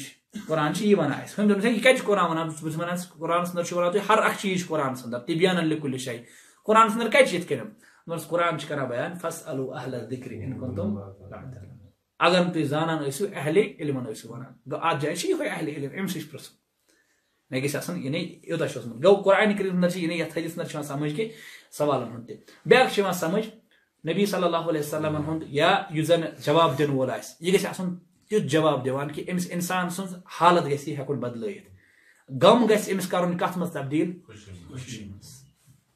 قرآن چھ یہ ونان اس ہم دمس یہ کت قرآن ونان بس ونان قرآن سندر چھ ورا تو ہر اک چیز قرآن سندر تبیان لکل شی قرآن سندر کت چیت کن دمس قرآن چھ کرا بیان فاسالوا اهل الذکر ان کنتم لا تعلمون اگر تھی زانان اسو اہل علم اسو ونان گو آج جائے چھ یہ اہل علم ام سچ پرسن میں گیس آسان یعنی یوتا چھس من گو قرآن کریم اندر چھ یعنی یتھ حدیث اندر چھ سمجھ کہ سوالن ہن تے بیاک چھ سمجھ نبی صلی اللہ علیہ وسلم ہن یا یوزن جواب دین وول اس یہ گیس آسان تیت جواب دیوان کہ امس انسان سن حالت گیس ہکن بدلائت غم گیس امس کرن کتھ مس تبدیل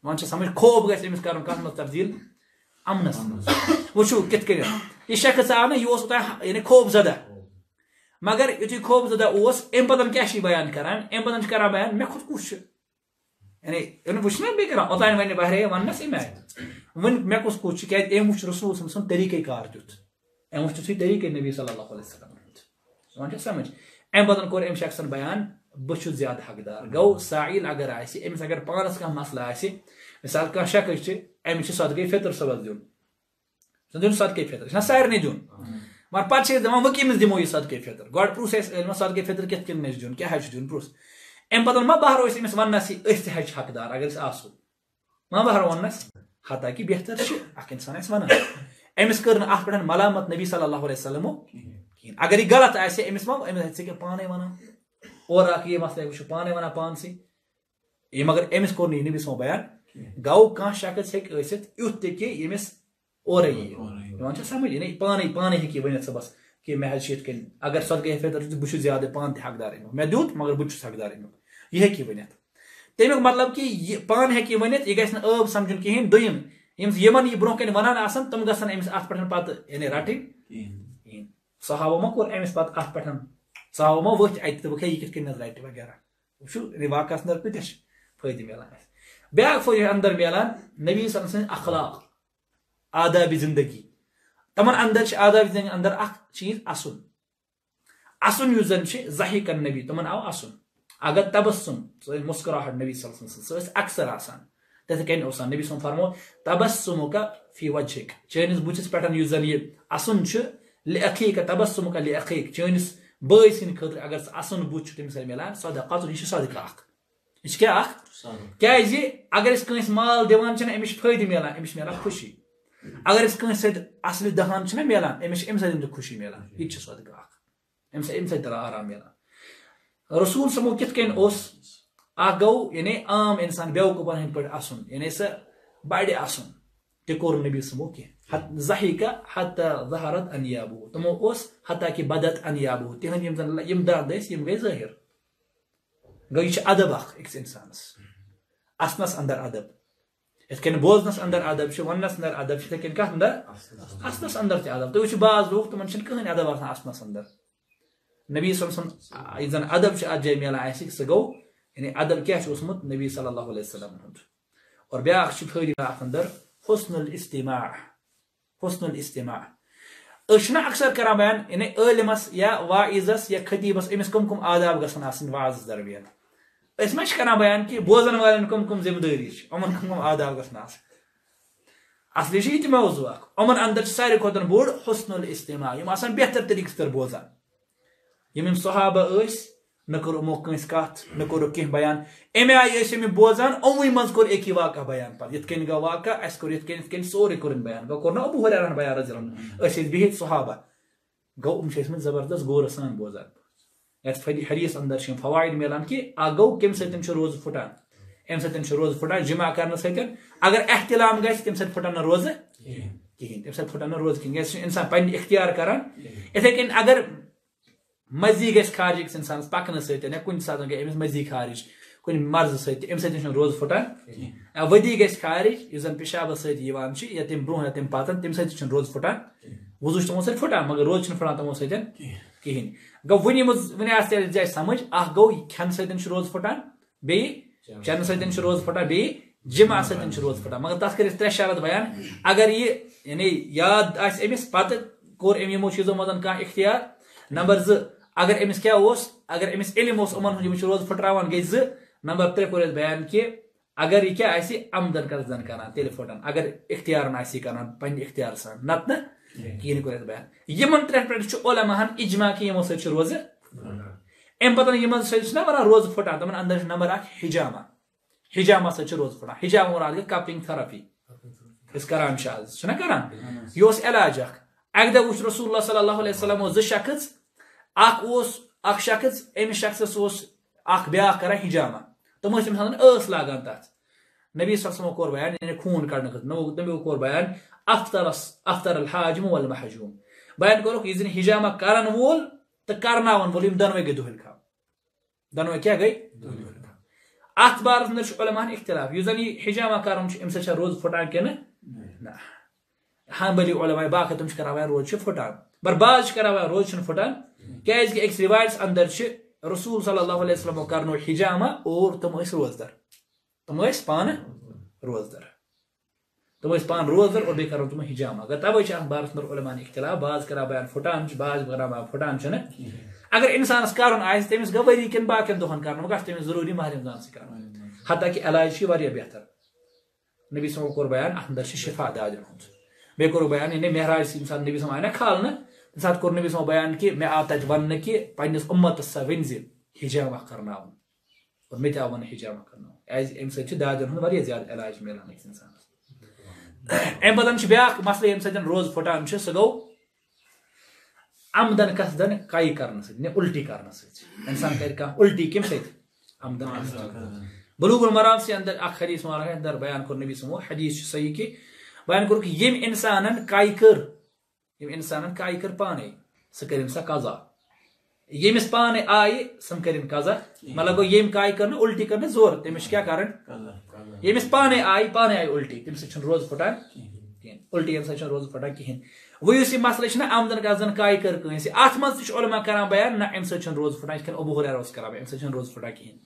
مان چھ سمجھ خوف گیس امس کرن کتھ مس تبدیل امنس وچو کت کر یہ شخص آنا یہ اس یعنی خوف زدہ مگر یتھی خوف زدہ اس ام بدن کیا شی بیان کران ام بدن کرا بیان میں خود کوش یعنی ان وچنا بے کرا اوتان ونے بہرے ونس ایم ون میں کوس کوش کہ ایم وچ رسول صلی اللہ علیہ وسلم طریقے کار دیت ایم وچ سی طریقے نبی صلی اللہ علیہ وسلم سمجھ سمجھ ام بدن کور ام شخصن بیان بچو زیادہ حقدار گو سائل اگر آسی امس اگر پانس کا مسئلہ آسی مثال کا شک چھ ایم چھ صدقے فطر سبز دیون سندن صدقے فطر سائر نہیں دیون مگر پتہ چھ دپان وۄنۍ کٔمِس دِمو یہِ صدقے فطر گۄڈٕ پرٛژھ اَسہِ علمَس صدقے فطر کِتھ کٔنۍ مےٚ چھُ دیُن کیٛاہ حظ چھُ دیُن پرٛژھ اَمہِ پَتہٕ مہ بہرو أسۍ أمِس وَننَسٕے أسۍ تہِ حظ چھِ حقدار اَگر أسۍ آسو مہ بہرو وَننَس حتاکہِ بہتر چھُ اَکھ اِنسان اَسہِ وَنان أمِس کٔر نہٕ اَتھ پٮ۪ٹھ ملامت نبی صلی اللہ علیہ وسلمو کِہیٖنۍ اَگر یہِ غلط آسہِ أمِس ما أمِس ژٕ کیٛاہ پانَے وَنان اورٕ اَکھ یہِ مسلہٕ وٕچھُو پانَے وَنان پانسٕے یہِ مگر أمِس کوٚر نہٕ یہِ نبی سُنٛد بیان گوٚو کانٛہہ شخص ہیٚکہِ ٲسِتھ یُتھ تہِ کہِ ییٚمِس اورَے یی یِوان چھا سمجھ یعنی پانَے پانَے ہیٚکہِ یہِ ؤنِتھ ژٕ بَس کہ میں حج شیت کن اگر صدقے فطر بہت زیادہ پان تہ حقدار امیک مے دیت مگر بہت حقدار امیک یہ ہیکہ ونت تمیک مطلب کہ یہ پان ہیکہ ونت یہ گژھ نہ ٲب سمجھن کہین دویم یمن یہ برونٛہہ کن ونان آسن تم گژھن امس اتھ پٮ۪ٹھ پتہ یعنی رٹٕنۍ صحابو ما کوٚر امس پتہ اتھ پٮ۪ٹھ صحابو ما ؤتھۍ اتہِ تہٕ وٕچھے یہِ کِتھ کٔنۍ نظر رٹہِ وغیرہ وٕچھو واقعس اندر کۭتیاہ چھِ فٲیدٕ مِلان اَسہِ بیٛاکھ فٲیدٕ اندر مِلان نبی صلی اللہ علیہ وسلم سٕنٛز اخلاق آداب زندگی تمن اندر چھ آداب زندگی اندر اخ چیز اسن اسن یوزن چھ ضحیق النبی تمن آو اسن اگر تبسم مسکراہٹ نبی صلی اللہ علیہ وسلم سس اکثر آسان تتھ کن اوسان نبی صلی اللہ علیہ وسلم فرمو تبسمک فی وجهک چینس بوچس پٹن یوزن یہ اسن چھ لاخیک تبسمک لاخیک چینس بٲے سن خطر اگر اسن بوچ تم سر ملان صدقات یہ صدقہ اخ یہ کیا اخ کیا یہ اگر اس کنس مال دیوان چھ امش فائدہ ملان امش ملان خوشی اگر اس کانٛسہِ سۭتۍ اصل دہان چھُ نا ملان أمِس چھِ امہِ سۭتۍ تہِ خوشی ملان یہِ تہِ چھُ صدقہٕ اکھ امہِ سۭتۍ تہِ آرام ملان رسول صمو کِتھ کٔنۍ اوس اکھ گوٚو یعنی عام انسان بیوقوٗفن ہٕنٛدۍ پٲٹھۍ اسُن یعنی سۄ بڑِ اسُن تہِ کوٚر نبی صمو کینٛہہ ضحیٖکہ حتیٰ ظہرت انیابو تمو اوس حتیٰ کہِ بدت انیابو تِہنٛدۍ یِم زن یِم دَرد ٲسۍ یِم گٔے ظٲہِر گوٚو یہِ چھُ ادب اکھ أکِس انسانس اسنس اندر ادب یِتھ کٔنۍ بوزنس اندر ادب چھُ وننس اندر ادب چھُ یِتھٕے کٔنۍ کتھ اندر اسنس اندر تہِ ادب تُہۍ وٕچھِو بعض لوٗکھ تِمن چھُنہٕ کٕہٕنۍ ادب آسان اسنس اندر نبی صلی اللہ علیہ وسلم یُس زن ادب چھُ اتھ جایہِ مِلان اسہِ سُہ گوٚو یعنی ادب کیاہ چھُ اوسمُت نبی صلی اللہ علیہ وسلم ہُنٛد اور بیاکھ چھُ فٲیدٕ اتھ اندر حسن الاستماع حسن الاستماع أسۍ چھِنہ اکثر کران بیان یعنی عٲلِمس یا واعظس یا خطیٖبس أمِس کٕم کٕم آداب گژھن آسٕنۍ وازس درمیان أسۍ ما چھِ کران بیان کہِ بوزن والٮ۪ن کٕم کٕم ذِمہٕ دٲری چھِ یِمن کٕم کٕم آداب گژھن آسٕنۍ اصلی چھُ یہِ تہِ موضوٗع اکھ یِمن اندر چھُ ساروی کھۄتہٕ بوٚڑ حسن الاستماع یِم آسان بہتر طریٖقس پٮ۪ٹھ بوزان یِم صحابہ ٲسۍ نکر اموکنس کات نکر کی بیان امی آئی ایسی میں بوزان اوی منز کر ایک ہی واقع بیان پر یتکن گا واقع اس کر یتکن سوری کرن بیان گا کرنا ابو حریران بیان رضی اللہ اس بیہت صحابہ گو امشہ اس میں زبردست گورسان بوزان اس فدی حریص اندر شیم فوائد میلان کی آگو کم ستن چھ روز فٹان ام ستن چھ روز فٹان جمع کرنا ستن اگر احتلام گیس تم ست فٹان روز کہین تم ست فٹان روز کہین گیس انسان پنی اختیار کران اتھکن اگر مزی گیس خارج اکس انسانس پاکن سیتن کن ساتن گئی امیس مزی خارج کن مرض سیتن ایم سیتن شن روز فٹان ودی گیس خارج یزن پیشاب سیت یوان چی یا تم برون یا تم پاتن تم سیتن شن روز فٹان وزوش تمو سیت فٹان مگر روز شن فٹان تمو سیتن کہین گو ونی مز ونی آس تیل جائے سمجھ آخ گو کھن سیتن شن روز فٹان بی چن سیتن شن روز فٹان بی جمع سیتن شن روز فٹان مگر تاس کریس ترے شرط بیان اگر یہ یعنی یاد آس امیس پات کور امی مو چیزوں مزن کا اختیار نمبر ز اگر امس کیا اوس اگر امس علم اوس عمر ہن روز پھٹراوان گئی ز نمبر 3 کورس بیان کہ اگر یہ کیا ایسی آمدن کر زن کران تیل فٹن اگر اختیار ناسی کران پن اختیار سان نت نہ کین کورس بیان یمن ترپٹ چھ علماء ہن اجماع کہ یمو سچ روز ام پتن یمن سچ نہ ورا روز پھٹا تمن اندر نمبر 8 حجامہ حجامہ سچ روز پھٹا حجامہ اور کپنگ تھراپی اس کران شاز چھنا کران یوس علاج اک دہ وچ رسول اللہ صلی اللہ علیہ وسلم ز شخص اخ شخص ام شخص اخ بیاخ کران حجامہ تم ٲس لاگان تتھ نبی صلی اللہ علیہ وسلم کور بیان یعنی خون کڑن تمو کور بیان افتر الحاجم والمحجوم بیان کورک یہ زن حجامہ کرن وول تو کرناون وول دنوے گئی دہل کھا دنوے کیا گئی ات بارس اندر علماء اختلاف یہ زن یہ حجامہ کرن ام سا روز پھٹان کن نہ حنبلی علماء باقی تم کران روز پھٹان برباز کران روز چھ پھٹان کیاز کہ ایک روایت اندر چھ رسول صلی اللہ علیہ وسلم کرنو حجامہ اور تم اس روزدار تم اس پان روزدار تم اس پان روزدار اور بے کرن تم حجامہ اگر تبے چھ بارس مر علماء اختلاف باز کرا بیان فٹان چھ باز کرا بیان فٹان چھ نہ اگر انسان اس کرن آئس تمس گوری کن باقی دہن کرن گس تمس ضروری محرم دان سے کرن حتی کہ علاج چھ واریہ بہتر نبی صلی اللہ علیہ وسلم کور بیان اندر چھ شفا داد بے کور بیان نے معراج سے انسان نبی صلی اللہ علیہ وسلم آنا کھالنا سات کور نبی سو بیان کہ میں آو تج ون کہ پنس امت سا ونز حجامہ کرنا اور مت آو حجامہ کرنا ایز ام سچ دادن ہن واریہ زیادہ علاج ملان ایک انسان ام بدن چھ بیاکھ مسئلہ ام سچن روز پھٹان چھ سو آمدن کسدن کائی کرن سچ نے الٹی کرن سچ انسان کر کا الٹی کم سچ آمدن بلوغ المرام سے اندر اخر حدیث مارا ہے اندر بیان کور نبی سو حدیث صحیح کہ بیان کور کہ یم انسانن کائی کر یم انسانن کائی کر پانے سکرم سا قضا یم اس پانے آئی سم کرم قضا مطلب یم کائی کرنے الٹی کرنے زور تمش کیا کرن یم اس پانے آئی الٹی تم سے چھن روز پھٹان الٹی یم سے چھن روز پھٹان کہین وہ یسی مسئلہ چھنا آمدن قضن کائی کر کینسی اتھ من تش علماء کران بیان نہ ام سے چھن روز پھٹان کین ابو ہریرہ اس کران ام سے چھن روز پھٹان کہین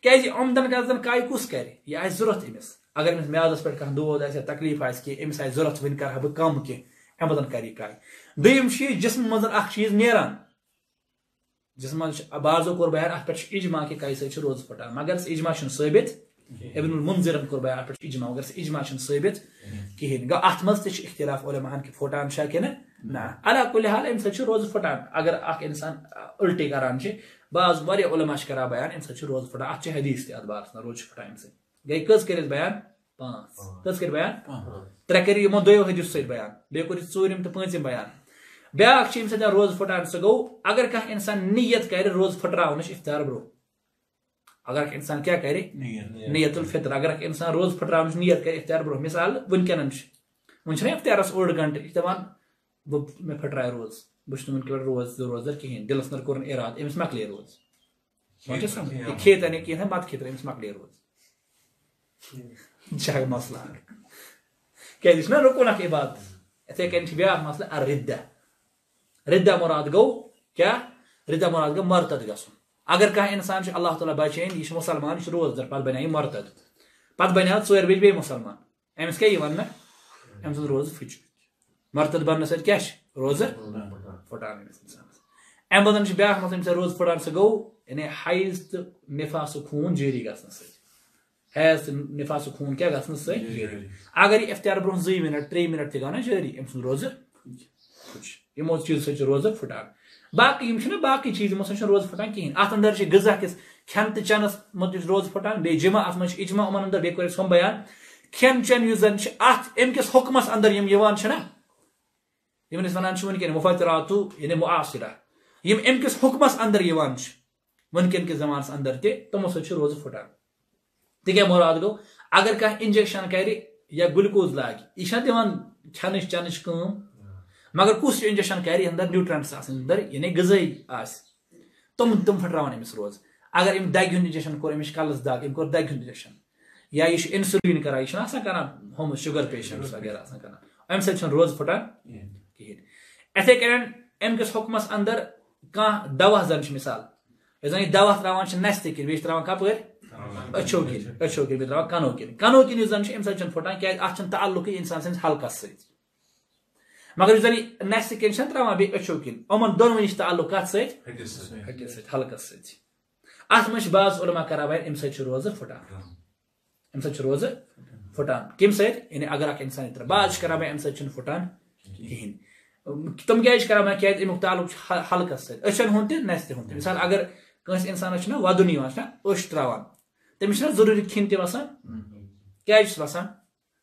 کیازِ آمدن قضن کائی کس کرے یہ آئی ضرورت امس اگر امس میادس پہ کھان دود آسے تکلیف آسے کہ امس آئی ضرورت ون کرہ بہ کم کی امدن کری کائی دیم چیز جسم منزن اخ چیز نیران جسم بازو کور بیان اخ پچ اجماع کہ کای سے روز پھٹان مگر اجماع چھ ثابت ابن المنذر کور بیان پچ اجماع مگر اجماع چھ ثابت کہین گا ات مز تہ اختلاف علماء کہ پھٹان شا کہ نہ الا کل حال ام سے روز پھٹان اگر اخ انسان الٹی کران چھ بعض واری علماء کرا بیان ام سے روز پھٹان اچ حدیث تے ادبار نہ روز پھٹان سے گئی کس کرس بیان پانچ کس کر بیان ترے کر یمو دویو حدیث سید بیان بے کور ژورم تہ پانچم بیان بیاکھ چھ یم سدا روز پھٹان سہ گو اگر کہ انسان نیت کرے روز پھٹراونش افطار برو اگر کہ انسان کیا کرے نیت الفطر اگر کہ انسان روز پھٹراونش نیت کرے افطار برو مثال ون کنن ون چھ افطارس اوڑ گھنٹہ تمام میں پھٹرائے روز بچن من کہ روز روزر کہین دلس نر کورن اراد امس مکلے روز وچ سم کھیتن کہ نہ مت کھیتر امس مکلے روز جاگ مسئلہ کیازِ چھنا رکن اکھ عبادت اتھے کٔنۍ چھِ بیٛاکھ مسئلہ الردہ ردہ مراد گو کیا ردہ مراد گو مرتد گژھُن اگر کانٛہہ انسان چھُ اللہ تعالیٰ بچٲیِن یہِ چھُ مسلمان یہِ چھُ روزدر پتہٕ بنیٛاو یہِ مرتد پتہٕ بنیٛاو ژورِ بجہِ بیٚیہِ مسلمان أمِس کیٛاہ یی وننہٕ أمۍ سُنٛد روزٕ پھٕچہِ مرتد بننہٕ سۭتۍ کیٛاہ چھُ روزٕ پھٕٹان أمِس انسانس امہِ بدن چھُ بیٛاکھ مسلہٕ ییٚمہِ سۭتۍ روزٕ پھٕٹان سُہ گوٚو یعنی حیض تہٕ نِفاسُک خوٗن جٲری گژھنہٕ سۭتۍ حیض نفاس خون کیا گژھنہٕ سۭتۍ اگر یہِ افطار برونٛہہ 2 منٹ 3 منٹ تہِ گژھان جٲری أمۍ سُنٛد روزٕ یِمو چیٖزو سۭتۍ چھُ روزٕ پھٕٹان باقی باقی چیز مسلمان روز پھٹان کہین ات اندر چھ غذا کس کھن تہ چنس مت روز پھٹان بے جمع ات مچ اجماع امن اندر بے کر سم بیان کھن چن یوزن چھ ات ام کس حکمس اندر یم یوان چھ نا یم نس ونان چھ ون کہ مفاترات یعنی معاصرہ یم ام کس حکمس اندر یوان چھ ون کن کے زمانس اندر تے تمو سچ روز پھٹان تے کہ مراد گو اگر کہ انجیکشن کری یا گلوکوز لاگ یہ چھ دیوان کھنش چنش کم مگر کس انجیکشن کری اندر نیوٹرینٹس اندر یعنی غذائی تم پھٹراوان امس روز اگر ام دگ ہند انجیکشن کور امس کلس دگ ام کور دگ ہند انجیکشن یا یہ انسولین کران یہ کران ہم شوگر پیشنٹس وغیرہ کران ام سب روز پھٹان کہین اتھے کن ام کس حکمس اندر کھانا دوا زن مثال یس زن یہ دوا تراوان نس تک بیس تراوان کپر اچھو کن تراوان کنو کن کنو کن یس زن ام سب پھٹان کیاز ات چھ تعلق انسان سنس حلقس س مگر یس زن نس کن چھ تراوان بی اچھو کن امن دونوں نش تعلق کت ست حلقس ست ات مش بعض علماء کران ام سب روز پھٹان ام سب روز پھٹان کم ست یعنی اگر اک انسان تر بعض کران ام سب چھ پھٹان کہین تم کیا کران کیاز امیک تعلق حلقس ست اچھن ہند تہ نس ہند مثال اگر کنس انسانس چھنا ودن یوان چھنا اش تراوان تمس چھنا ضروری کھین تہ وسان کیاز وسان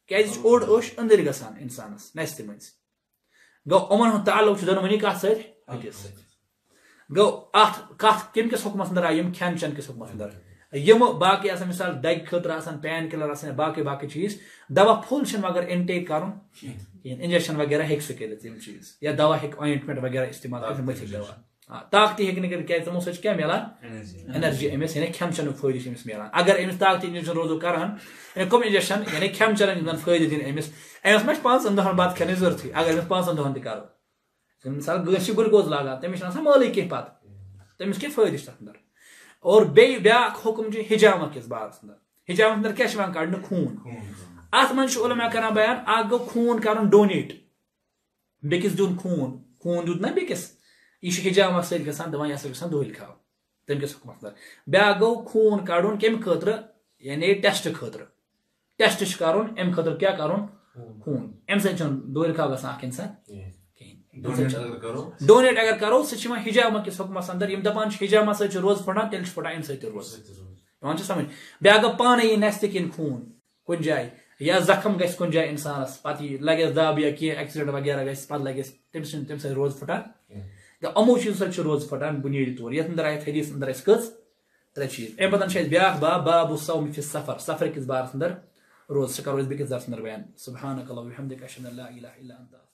کیاز اوڑ اش اندر گسان انسانس نس مز گو امن ہند تعلق چھ دونونی کت ست گو ات کت کم کس حکمس اندر آئی کھین چین کس حکمس اندر یم باقی آسان مثال دگ خطر آسان پین کلر آسان باقی باقی چیز دوا پھول چھ مگر انٹیک کرن انجیکشن وغیرہ ہیک سہ کلت یم چیز یا دوا ہیک اوائنٹمنٹ وغیرہ استعمال کر متھک دوا طاقت ہیک نہ کر تمو سچ کیا ملان انرجی امس یعنی کھین چین فائدہ چھ امس ملان اگر امس طاقت انجیکشن روزو کران کم انجیکشن یعنی کھین چین فائدہ دین امس امس مش 5 دہن بعد کھین ضرورت اگر امس 5 دہن تہ کرو مثال گوشی گلوکوز لاگان تمس نہ آسان مولے کی پتہ تمس کی فائدہ چھ اندر اور بے بیاق حکم جو حجامہ کس بارس اندر حجامہ اندر کیا چھوان کڑن خون ات من چھ علماء کران بیان اگ گو خون کرن ڈونیٹ بیکس دون خون خون دود نہ بیکس یہ حجامہ سیت گسان دوان یا سیت گسان دول کھاو تم کس حکم اندر بیا گو خون کڑن کم خطر یعنی ٹیسٹ خطر ٹیسٹ چھ کرن ام خطر کیا کرن خون ام سیت چن دول کھاو گسان اک انسان ڈونیٹ اگر کرو سہ حجامہ کس حکمس اندر یم دپان حجامہ سچ روز پھٹان تیل پھٹان ام سۭتۍ روز یوان سمجھ بیا گو پانے یہ نس تک خون کن جائے یا زخم گژھِ کن جائے انسانس پتہ لگیس دب یا کیٚنٛہہ ایکسیڈنٹ وغیرہ گژھِ پتہ لگیس تمہِ سۭتۍ روز پھٹان یِمو چیٖزو سۭتۍ چھُ روز پھٹان بُنیٲدی طور یتھ اندر آیہِ حدیث اندر اَسہِ کٔژ 3 چیٖز اَمہِ پتہٕ چھُ اَسہِ بیاکھ باب باب صوم فی سفر سفر کِس بارس اندر روز سُہ کرو أسۍ بیٚکِس درس اندر بیان سبحانک اللہُ وبحمدک اشہدُ ان لا الہ الا انت